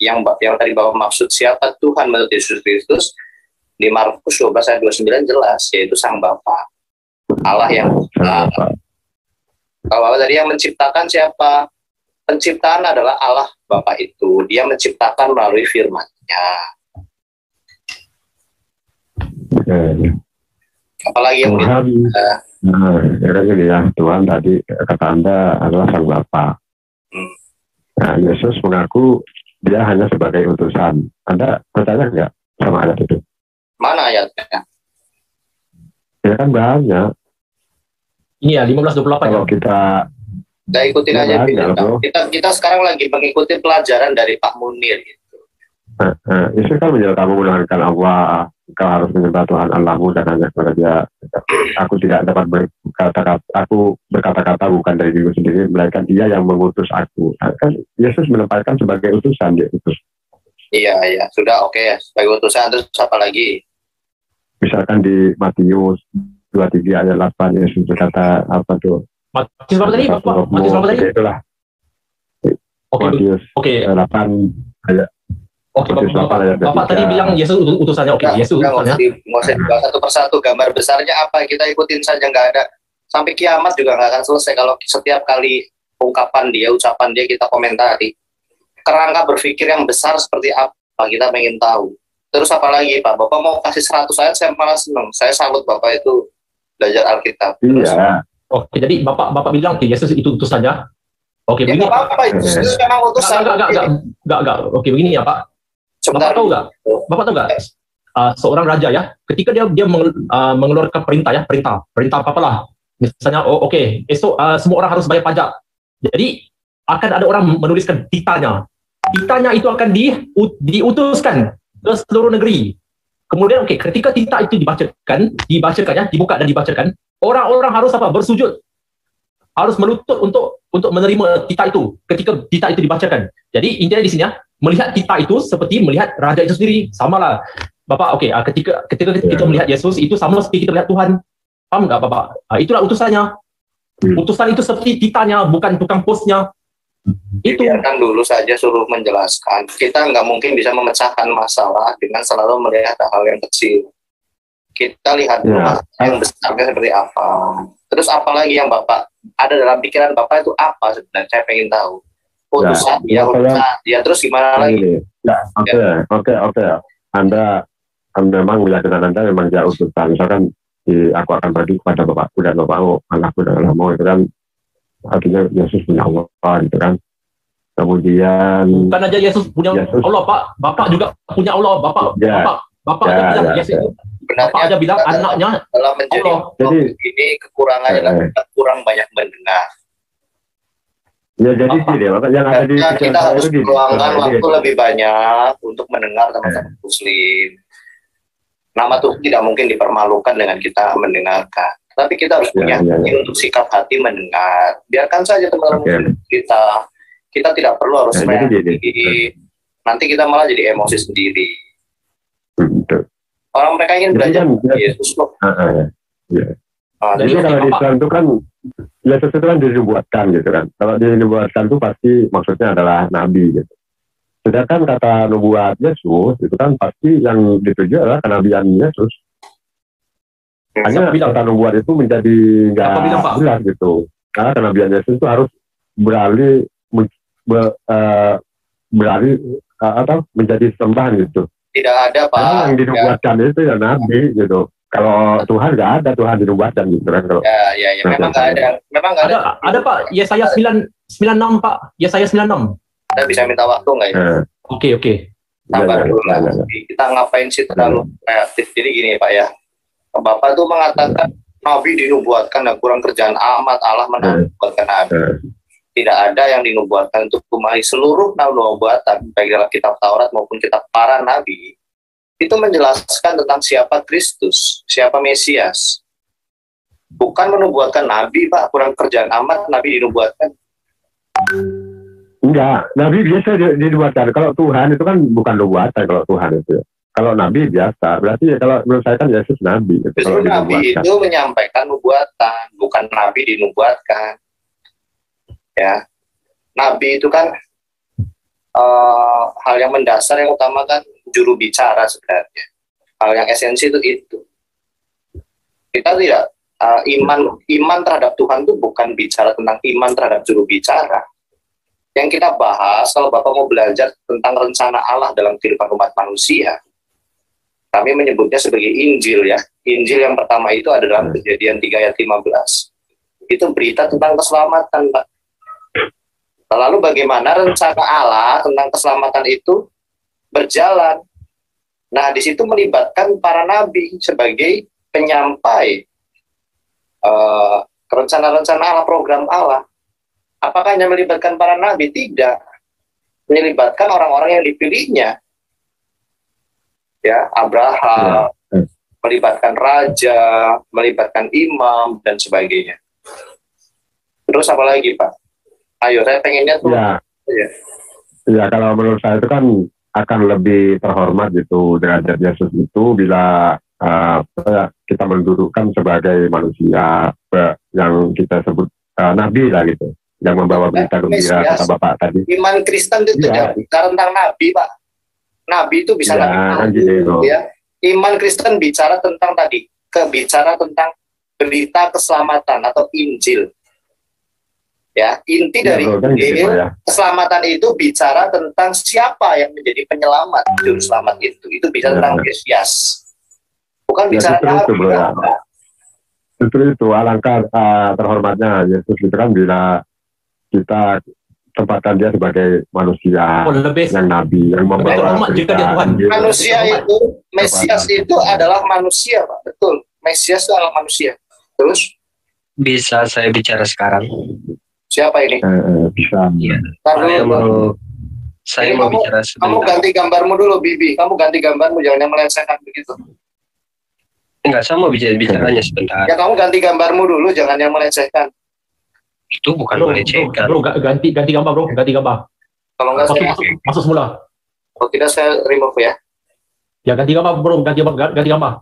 yang tadi Bapak maksud siapa Tuhan menurut Yesus Kristus, di Markus 12:29 jelas, yaitu Sang Bapa, Allah yang menciptakan. Kalau Bapak tadi yang menciptakan siapa? Penciptaan adalah Allah Bapa itu. Dia menciptakan melalui firman-Nya. Apalagi yang Tuhan, Tuhan tadi kata Anda adalah Sang Bapa. Nah, Yesus mengaku dia hanya sebagai utusan. Anda bertanya nggak sama anak itu? Mana ayatnya? Ya kan banyak. Iya, 15:28. Kalau kita ikutin aja. Kita sekarang lagi mengikuti pelajaran dari Pak Munir. Gitu. Yesus kan menyuruh kamu menggunakan Allah. Kau harus menyembah Tuhan Allahmu dan hanya kepada Dia. Aku tidak dapat berkata-kata bukan dari diriku sendiri, melainkan Dia yang mengutus aku. Kan Yesus menempatkan sebagai utusan, Dia utus. Iya, sudah oke. Sebagai utusan, terus apa lagi? Misalkan di Matius 23:8 Yesus berkata apa tuh? Matius berapa tadi? Itulah. Oke. 8 ayat. Oke, Bapak tadi bilang Yesus utusannya. Oke, Yesus utusannya. Nggak usah dibahas satu persatu, gambar besarnya apa, kita ikutin saja, nggak ada. Sampai kiamat juga nggak akan selesai kalau setiap kali ungkapan dia, ucapan dia kita komentari. Kerangka berpikir yang besar seperti apa, kita ingin tahu. Terus apalagi Pak, Bapak mau kasih 100 ayat, saya malah senang. Saya salut Bapak itu belajar Alkitab. Iya. Oke, jadi Bapak bilang Yesus itu utusannya. Oke, begini. Ya, apa itu memang utusan. Enggak. Oke, begini ya Pak. Bapak tahu nggak? Seorang raja ya, ketika dia mengeluarkan perintah ya, perintah apalah. Misalnya, esok semua orang harus bayar pajak. Jadi akan ada orang menuliskan titanya itu akan diutuskan ke seluruh negeri. Kemudian ketika tita itu dibacakannya, dibuka dan dibacakan, orang-orang harus bersujud, harus melutut untuk menerima tita itu ketika tita itu dibacakan. Jadi intinya di sini ya, melihat tita itu seperti melihat raja itu sendiri. Samalah Bapak, ketika kita melihat Yesus itu sama seperti kita melihat Tuhan. Paham nggak Bapak? Itulah utusannya. Utusan itu seperti titanya, bukan tukang posnya. Itu kan dulu saja suruh menjelaskan. Kita nggak mungkin bisa memecahkan masalah dengan selalu melihat hal yang kecil. Kita lihat dulu yang besarnya seperti apa. Terus apalagi yang Bapak ada dalam pikiran Bapak itu apa sebenarnya? Saya pengen tahu. Utusan, terus gimana lagi? Oke. Anda memang melihat Anda memang jauh utusan. Misalkan aku akan bagi kepada Bapakku dan Bapakmu, Anakku dan Allahmu, itu kan. Artinya Yesus punya Allah, gitu kan. Kemudian bukan aja Yesus punya Allah, Pak. Bapak juga punya Allah, Bapak. Yeah. Bapak aja bilang Yesus. Bapak aja bilang anaknya dalam menjadi Allah. Jadi ini kekurangannya adalah kita kurang banyak mendengar. Ya jadi sih Bapak yang ada di kita harus meluangkan waktu lebih banyak untuk mendengar teman-teman muslim. Nama Tuhan tidak mungkin dipermalukan dengan kita mendengarkan. Tapi kita harus punya untuk sikap hati mendengar. Biarkan saja teman-teman kita tidak perlu harus reaksi. Nanti kita malah jadi emosi sendiri. Betul. Orang mereka ingin belajar Yesus loh. Jadi kalau di Islam itu kan Yesus itu kan dibuatkan gitu kan. Kalau dibuatkan itu pasti maksudnya adalah Nabi gitu. Sedangkan kata nubuat Yesus itu kan pasti yang dituju adalah kenabian Yesus. Hanya kata nubuat itu menjadi nggak jelas gitu. Karena kenabian Yesus itu harus beralih atau menjadi sembahan gitu. Tidak ada Pak. Nah, yang dinubuatkan itu ya Nabi gitu. Kalau Tuhan nggak ada, Tuhan dinubuatkan gitu kan. Ya. Memang nggak ada. Ada Pak. Yesaya 9:96 Pak. Yesaya 96. Kita bisa minta waktu nggak ya? Oke. Sabar dulu lah. Kita ngapain sih terlalu kreatif? Jadi gini Pak ya, Bapak tuh mengatakan Nabi dinubuatkan dan kurang kerjaan amat. Allah menubuatkan Nabi. tidak ada yang dinubuatkan untuk memahami seluruh nubuatan, baik dalam kitab Taurat maupun kitab para nabi, itu menjelaskan tentang siapa Kristus, siapa Mesias. Bukan menubuatkan nabi, Pak, kurang kerjaan amat nabi dinubuatkan. Enggak, nabi biasa dinubuatkan. Kalau Tuhan itu kan bukan nubuatan kalau Tuhan itu. Kalau nabi biasa, berarti ya kalau menurut saya kan Yesus nabi. Itu kalau nabi itu menyampaikan nubuatan, bukan nabi dinubuatkan. Ya, nabi itu kan hal yang mendasar, yang utama kan juru bicara sebenarnya. Hal yang esensi itu kita tidak iman terhadap Tuhan itu bukan bicara tentang iman terhadap juru bicara. Yang kita bahas kalau Bapak mau belajar tentang rencana Allah dalam kehidupan umat manusia, kami menyebutnya sebagai Injil ya. Injil yang pertama itu adalah Kejadian 3 ayat 15. Itu berita tentang keselamatan, Pak. Lalu bagaimana rencana Allah tentang keselamatan itu berjalan? Nah, di situ melibatkan para nabi sebagai penyampai rencana-rencana Allah, program Allah. Apakah hanya melibatkan para nabi? Tidak. Melibatkan orang-orang yang dipilihnya. Ya, Abraham, melibatkan raja, melibatkan imam, dan sebagainya. Terus apa lagi, Pak? Ayo, saya pengennya tuh. Ya, kalau menurut saya itu kan akan lebih terhormat gitu derajat Yesus itu bila kita mendudukkan sebagai manusia yang kita sebut nabi lah gitu, yang membawa berita gembira kata Bapak tadi. Iman Kristen itu tidak bicara tentang nabi, Pak. Nabi itu bisa nabi gitu ya. Iman Kristen bicara tentang tadi, bicara tentang berita keselamatan atau Injil. Ya, inti dari keselamatan itu bicara tentang siapa yang menjadi penyelamat, juru selamat itu. Itu bicara tentang Mesias. Bukan bicara tentang justru itu, alangkah terhormatnya Yesus itu kan bila kita tempatkan dia sebagai manusia yang nabi, yang membawa berita. Manusia itu, Mesias itu adalah manusia, Pak. Betul, Mesias itu adalah manusia. Terus? Bisa saya bicara sekarang? Siapa ini? Bisa. Ya. Saya mau bicara sebentar. Kamu ganti gambarmu dulu, Bibi. Kamu ganti gambarmu, jangan yang melecehkan begitu. Enggak, saya mau bicaranya sebentar. Ya, kamu ganti gambarmu dulu, jangan yang melecehkan. Itu bukan melecehkan. Bro, ganti gambar, Bro. Ganti gambar. Kalau enggak masuk semula. Kalau tidak saya remove ya. Ya, ganti gambar, Bro. Ganti gambar.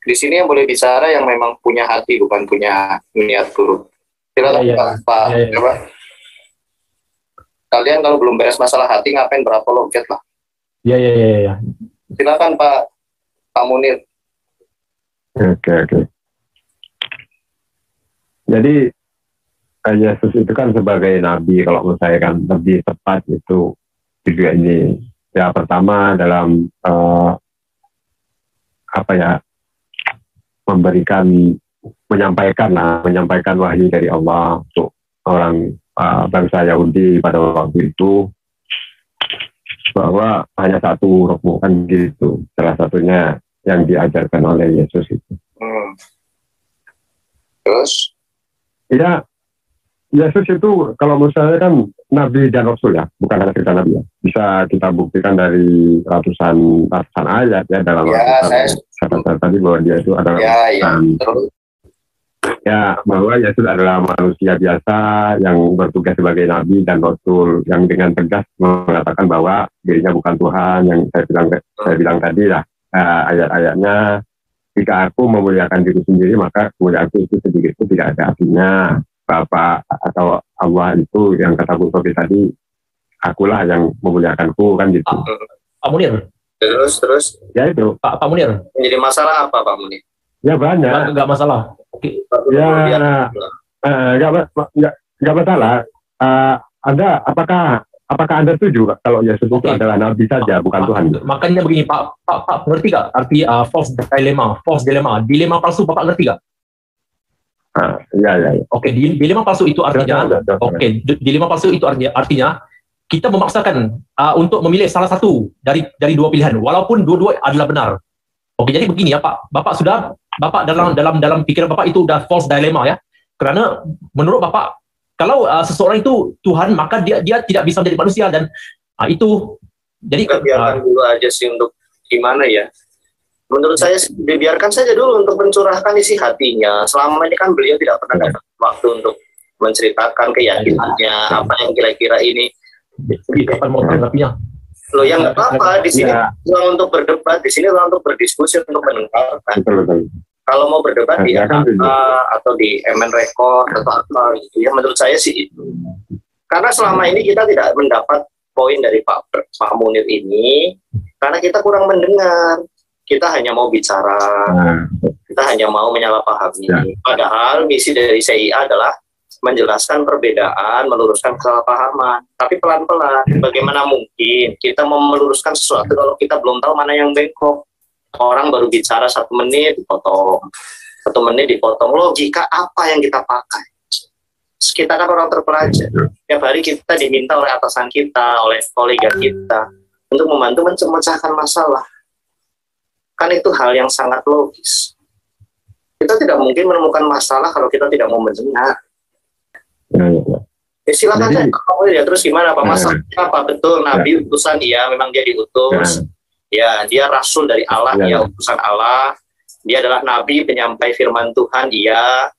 Di sini yang boleh bicara yang memang punya hati, bukan punya niat buruk. Silakan Pak. Kalian kalau belum beres masalah hati ngapain berapa loket lah. Iya. Silakan Pak Munir. Oke. Jadi Yesus itu kan sebagai nabi kalau menurut saya kan lebih tepat itu juga ini. Ya pertama dalam menyampaikan wahyu dari Allah untuk orang bangsa Yahudi pada waktu itu bahwa hanya satu rohmu kan gitu, salah satunya yang diajarkan oleh Yesus itu. Terus? Ya, Yesus itu kalau menurut saya kan nabi dan rasul ya, bukan hanya cerita nabi ya. Bisa kita buktikan dari ratusan ayat ya dalam kata tadi bahwa dia itu adalah bahwa Yesus adalah manusia biasa yang bertugas sebagai nabi dan rasul yang dengan tegas mengatakan bahwa dirinya bukan Tuhan yang saya bilang tadi lah ayat-ayatnya, jika aku memuliakan diri sendiri maka kemuliaanku itu sedikit pun tidak ada artinya. Bapak atau Allah itu yang kata Bu Sofi tadi akulah yang memuliakanku kan gitu. Pak Munir. Terus. Ya itu. Pak Munir. Menjadi masalah apa Pak Munir? Ya banyak. Enggak masalah. Ya, enggak masalah. Anda apakah Anda setuju kalau Yesus itu adalah nabi saja bukan Tuhan? Makanya begini Pak ngerti enggak arti false dilemma, dilema palsu Bapak ngerti enggak? Ya. Oke, dilema palsu itu artinya dilema palsu itu artinya kita memaksakan untuk memilih salah satu dari dua pilihan walaupun dua-dua adalah benar. Oke, jadi begini ya Pak. Bapak dalam pikiran Bapak itu udah false dilemma ya. Karena menurut Bapak Kalau seseorang itu Tuhan, maka dia tidak bisa menjadi manusia, dan itu jadi biarkan dulu aja sih untuk gimana ya. Menurut saya dibiarkan saja dulu untuk mencurahkan isi hatinya. Selama ini kan beliau tidak pernah dapat waktu untuk menceritakan keyakinannya, apa yang kira-kira ini. Lo yang nggak apa-apa di sini ruang untuk berdebat, di sini ruang untuk berdiskusi, untuk mendengarkan. Kalau mau berdebat di atau di MN Record atau apa gitu ya, menurut saya sih itu. Karena selama ini kita tidak mendapat poin dari Pak Munir ini, karena kita kurang mendengar. Kita hanya mau bicara, kita hanya mau menyalahpahami. Padahal misi dari CIA adalah menjelaskan perbedaan, meluruskan kesalahpahaman. Tapi pelan-pelan, bagaimana mungkin kita mau meluruskan sesuatu kalau kita belum tahu mana yang bengkok? Orang baru bicara 1 menit dipotong, 1 menit dipotong. Logika apa yang kita pakai? Kita kan orang terpelajar. Tiap hari kita diminta oleh atasan kita, oleh kolega kita untuk membantu memecahkan masalah. Kan itu hal yang sangat logis. Kita tidak mungkin menemukan masalah kalau kita tidak mau mendengar. Silakan saja. Oh, ya, terus gimana Pak? Masalahnya apa? Betul, Nabi utusan, ya memang dia diutus. Ya, dia rasul dari Allah, ya utusan Allah. Dia adalah Nabi penyampai firman Tuhan, iya.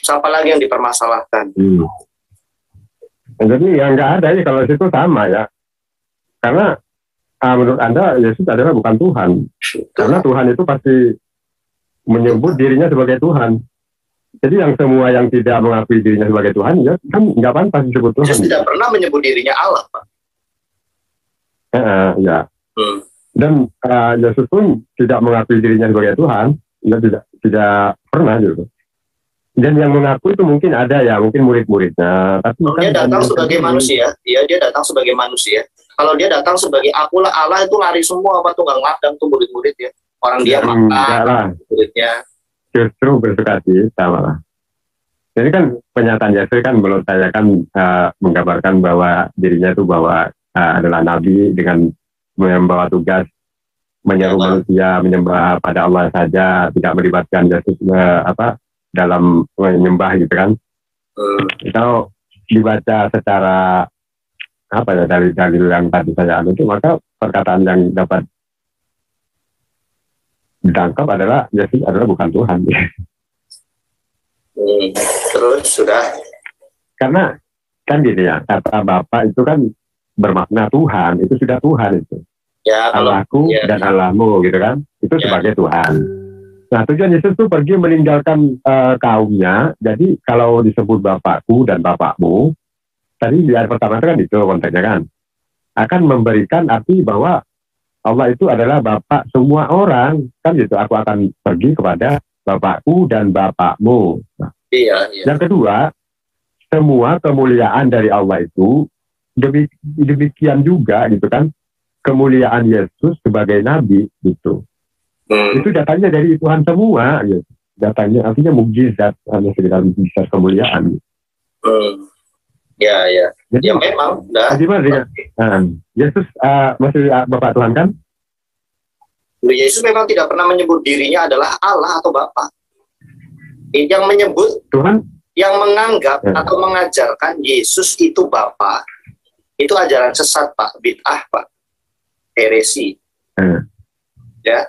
Siapa lagi yang dipermasalahkan? Jadi yang nggak ada ini kalau itu sama ya. Karena menurut Anda Yesus adalah bukan Tuhan, karena Tuhan itu pasti menyebut dirinya sebagai Tuhan. Jadi yang semua yang tidak mengakui dirinya sebagai Tuhan, ya kan nggak pantas disebut Tuhan. Yesus tidak pernah menyebut dirinya Allah, Pak. Dan Yesus pun tidak mengakui dirinya sebagai Tuhan, ya tidak pernah gitu. Dan yang mengaku itu mungkin ada ya, mungkin murid-muridnya. Tapi dia datang sebagai manusia, ya dia datang sebagai manusia. Kalau dia datang sebagai akulah Allah itu lari semua, apa tunggang ladang tuh murid-muridnya. Orang dia makan muridnya. Justru bersukacita sama lah. Jadi kan pernyataan Yesus kan belum saya kan menggambarkan bahwa dirinya itu bahwa adalah Nabi dengan membawa tugas menyeru manusia menyembah pada Allah saja, tidak melibatkan Yesus dalam menyembah gitu kan. Kalau dibaca secara dari yang tadi saya ambil itu, maka perkataan yang dapat ditangkap adalah Yesus adalah bukan Tuhan. Terus sudah, karena kan gini ya, kata Bapak itu kan bermakna Tuhan, itu sudah Tuhan itu ya, Allahku dan Allahmu gitu kan, itu sebagai Tuhan. Nah tujuan Yesus itu pergi meninggalkan kaumnya. Jadi kalau disebut Bapakku dan Bapakmu, tadi di ayat pertama itu kan itu konteksnya kan akan memberikan arti bahwa Allah itu adalah Bapak semua orang kan gitu. Aku akan pergi kepada Bapakku dan Bapakmu. Yang kedua, semua kemuliaan dari Allah itu demikian juga gitu kan, kemuliaan Yesus sebagai Nabi gitu. Itu datangnya dari Tuhan semua gitu. Datangnya artinya mukjizat, hanya sekedar mukjizat kemuliaan. Ya. Jadi ya, memang. Yesus masih Bapak Tuhan kan? Yesus memang tidak pernah menyebut dirinya adalah Allah atau Bapa. Yang menyebut Tuhan, yang menganggap atau mengajarkan Yesus itu Bapa, itu ajaran sesat Pak, bid'ah Pak, heresi. Ya,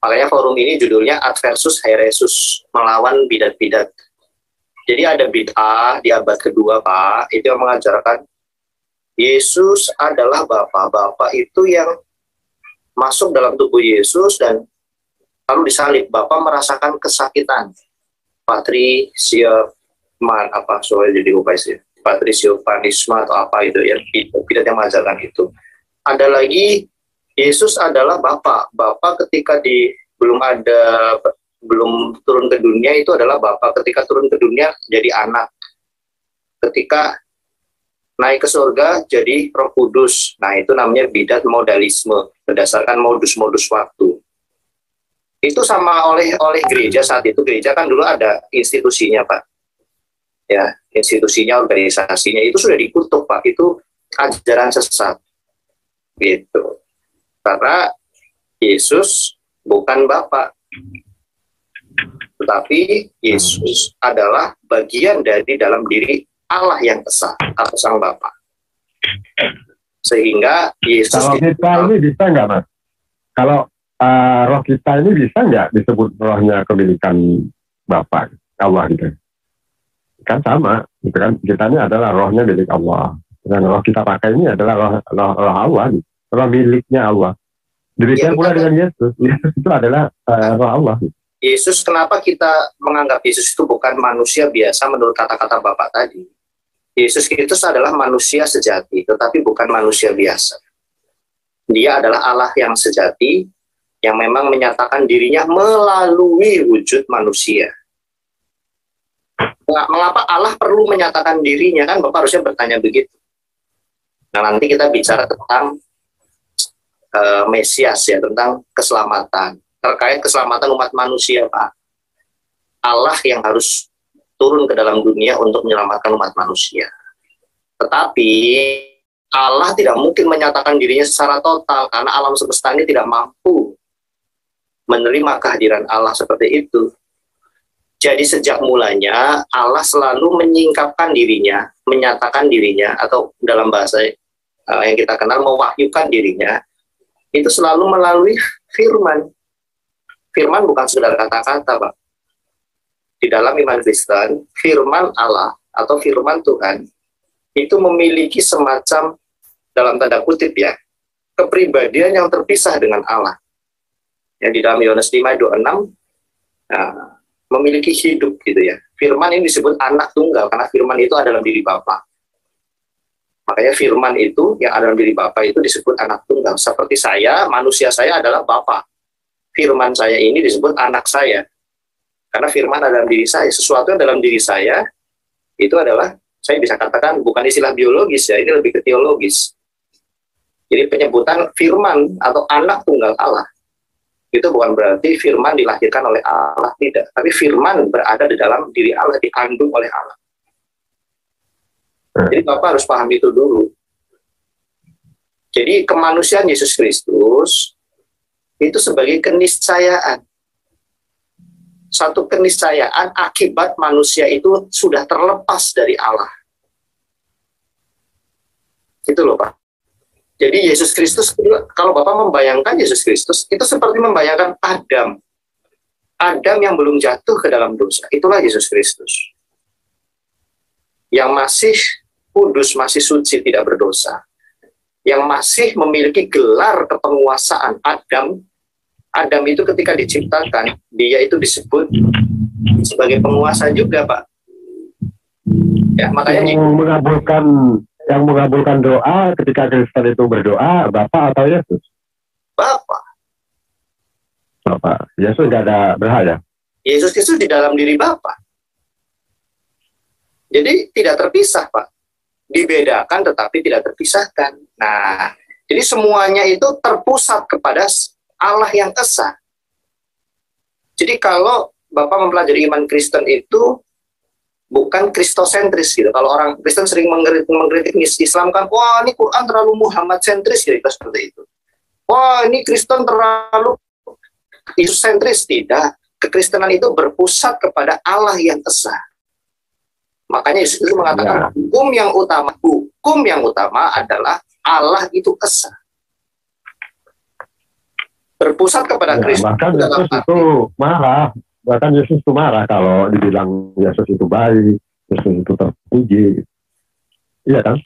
makanya forum ini judulnya Ad versus Heresus, melawan bidat-bidat. Jadi ada bid'ah di abad kedua, Pak, itu yang mengajarkan Yesus adalah Bapa. Bapa itu yang masuk dalam tubuh Yesus dan lalu disalib. Bapa merasakan kesakitan. Patrisiopanisme atau apa gitu ya. Bidat yang mengajarkan itu. Ada lagi, Yesus adalah Bapa. Bapa ketika belum turun ke dunia itu adalah Bapa, ketika turun ke dunia jadi anak, ketika naik ke surga jadi Roh Kudus. Nah itu namanya bidat modalisme berdasarkan modus-modus waktu. Itu sama oleh gereja saat itu. Gereja kan dulu ada institusinya Pak, ya institusinya, organisasinya itu sudah dikutuk Pak, itu ajaran sesat gitu, karena Yesus bukan Bapa. Tetapi Yesus adalah bagian dari dalam diri Allah yang esa atau Sang Bapa. Sehingga Yesus kalau kita ini bisa nggak, Mas? Kalau roh kita ini bisa nggak disebut rohnya kepemilikan Bapa Allah gitu? Kan sama, gitu kan? Kita ini adalah rohnya milik Allah. Dan roh kita pakai ini adalah roh Allah, gitu. Roh miliknya Allah. Demikian ya, pula dengan Yesus. Yesus itu adalah roh Allah. Gitu. Yesus, kenapa kita menganggap Yesus itu bukan manusia biasa menurut kata-kata Bapak tadi? Yesus Kristus adalah manusia sejati, tetapi bukan manusia biasa. Dia adalah Allah yang sejati, yang memang menyatakan dirinya melalui wujud manusia. Nah, mengapa Allah perlu menyatakan dirinya? Kan Bapak harusnya bertanya begitu. Nah, nanti kita bicara tentang Mesias ya, tentang keselamatan. Terkait keselamatan umat manusia, Pak. Allah yang harus turun ke dalam dunia untuk menyelamatkan umat manusia. Tetapi Allah tidak mungkin menyatakan dirinya secara total, karena alam semesta ini tidak mampu menerima kehadiran Allah seperti itu. Jadi sejak mulanya Allah selalu menyingkapkan dirinya, menyatakan dirinya, atau dalam bahasa yang kita kenal mewahyukan dirinya, itu selalu melalui firman. Firman bukan sekedar kata-kata, Pak. Di dalam iman Kristen, firman Allah atau firman Tuhan itu memiliki semacam, dalam tanda kutip ya, kepribadian yang terpisah dengan Allah. Yang di dalam Yohanes 5:26 memiliki hidup gitu ya. Firman ini disebut anak tunggal karena firman itu ada dalam diri Bapa. Makanya firman itu yang ada dalam diri Bapa itu disebut anak tunggal. Seperti saya, manusia saya adalah Bapa. Firman saya ini disebut anak saya. Karena firman ada dalam diri saya. Sesuatu yang dalam diri saya, itu adalah, saya bisa katakan, bukan istilah biologis ya, ini lebih ke teologis. Jadi penyebutan firman atau anak tunggal Allah, itu bukan berarti firman dilahirkan oleh Allah, tidak. Tapi firman berada di dalam diri Allah, dikandung oleh Allah. Jadi Bapak harus paham itu dulu. Jadi kemanusiaan Yesus Kristus, itu sebagai keniscayaan. Satu keniscayaan akibat manusia itu sudah terlepas dari Allah. Itu loh, Pak. Jadi Yesus Kristus, kalau Bapak membayangkan Yesus Kristus, itu seperti membayangkan Adam. Adam yang belum jatuh ke dalam dosa, itulah Yesus Kristus. Yang masih kudus, masih suci, tidak berdosa. Yang masih memiliki gelar kepenguasaan Adam. Adam itu ketika diciptakan, dia itu disebut sebagai penguasa juga, Pak. Ya, makanya yang mengabulkan doa ketika Kristen itu berdoa, Bapak atau Yesus? Bapak. Bapak. Yesus nggak ada berhala. Yesus Kristus di dalam diri Bapak. Jadi tidak terpisah, Pak. Dibedakan tetapi tidak terpisahkan. Nah, jadi semuanya itu terpusat kepada Allah yang esa. Jadi kalau Bapak mempelajari iman Kristen itu bukan kristosentris gitu. Kalau orang Kristen sering mengkritik Islam kan, wah ini Quran terlalu Muhammad sentris gitu, seperti itu. Wah ini Kristen terlalu Yesus sentris, tidak. Kekristenan itu berpusat kepada Allah yang esa. Makanya Yesus mengatakan hukum yang utama adalah Allah itu esa. Berpusat kepada Kristus. Bahkan Yesus itu marah kalau dibilang Yesus itu baik, Yesus itu terpuji. Iya kan?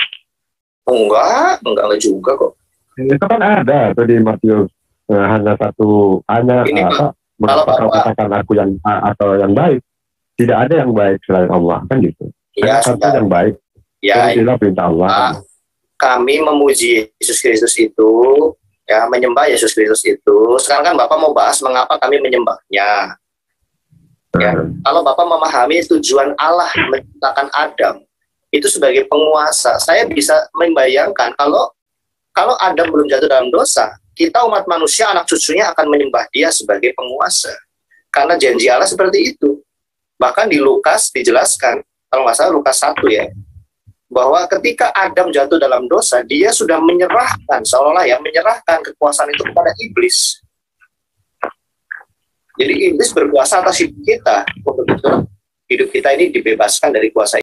Enggak juga kok. Itu kan ada tuh di Markus katakan aku yang atau yang baik. Tidak ada yang baik selain Allah, kan gitu. Ya, sudah. Yang baik. Ya, itu perintah Allah. Kami memuji Yesus Kristus itu, ya, menyembah Yesus Kristus itu. Sekarang kan Bapak mau bahas mengapa kami menyembahnya. Ya. Kalau Bapak memahami tujuan Allah menciptakan Adam, itu sebagai penguasa. Saya bisa membayangkan kalau Adam belum jatuh dalam dosa, kita umat manusia, anak cucunya akan menyembah dia sebagai penguasa. Karena janji Allah seperti itu. Bahkan di Lukas dijelaskan, kalau nggak salah Lukas 1 ya, bahwa ketika Adam jatuh dalam dosa, dia sudah menyerahkan, seolah-olah ya, menyerahkan kekuasaan itu kepada iblis. Jadi iblis berkuasa atas hidup kita. Untuk itu, hidup kita ini dibebaskan dari kuasa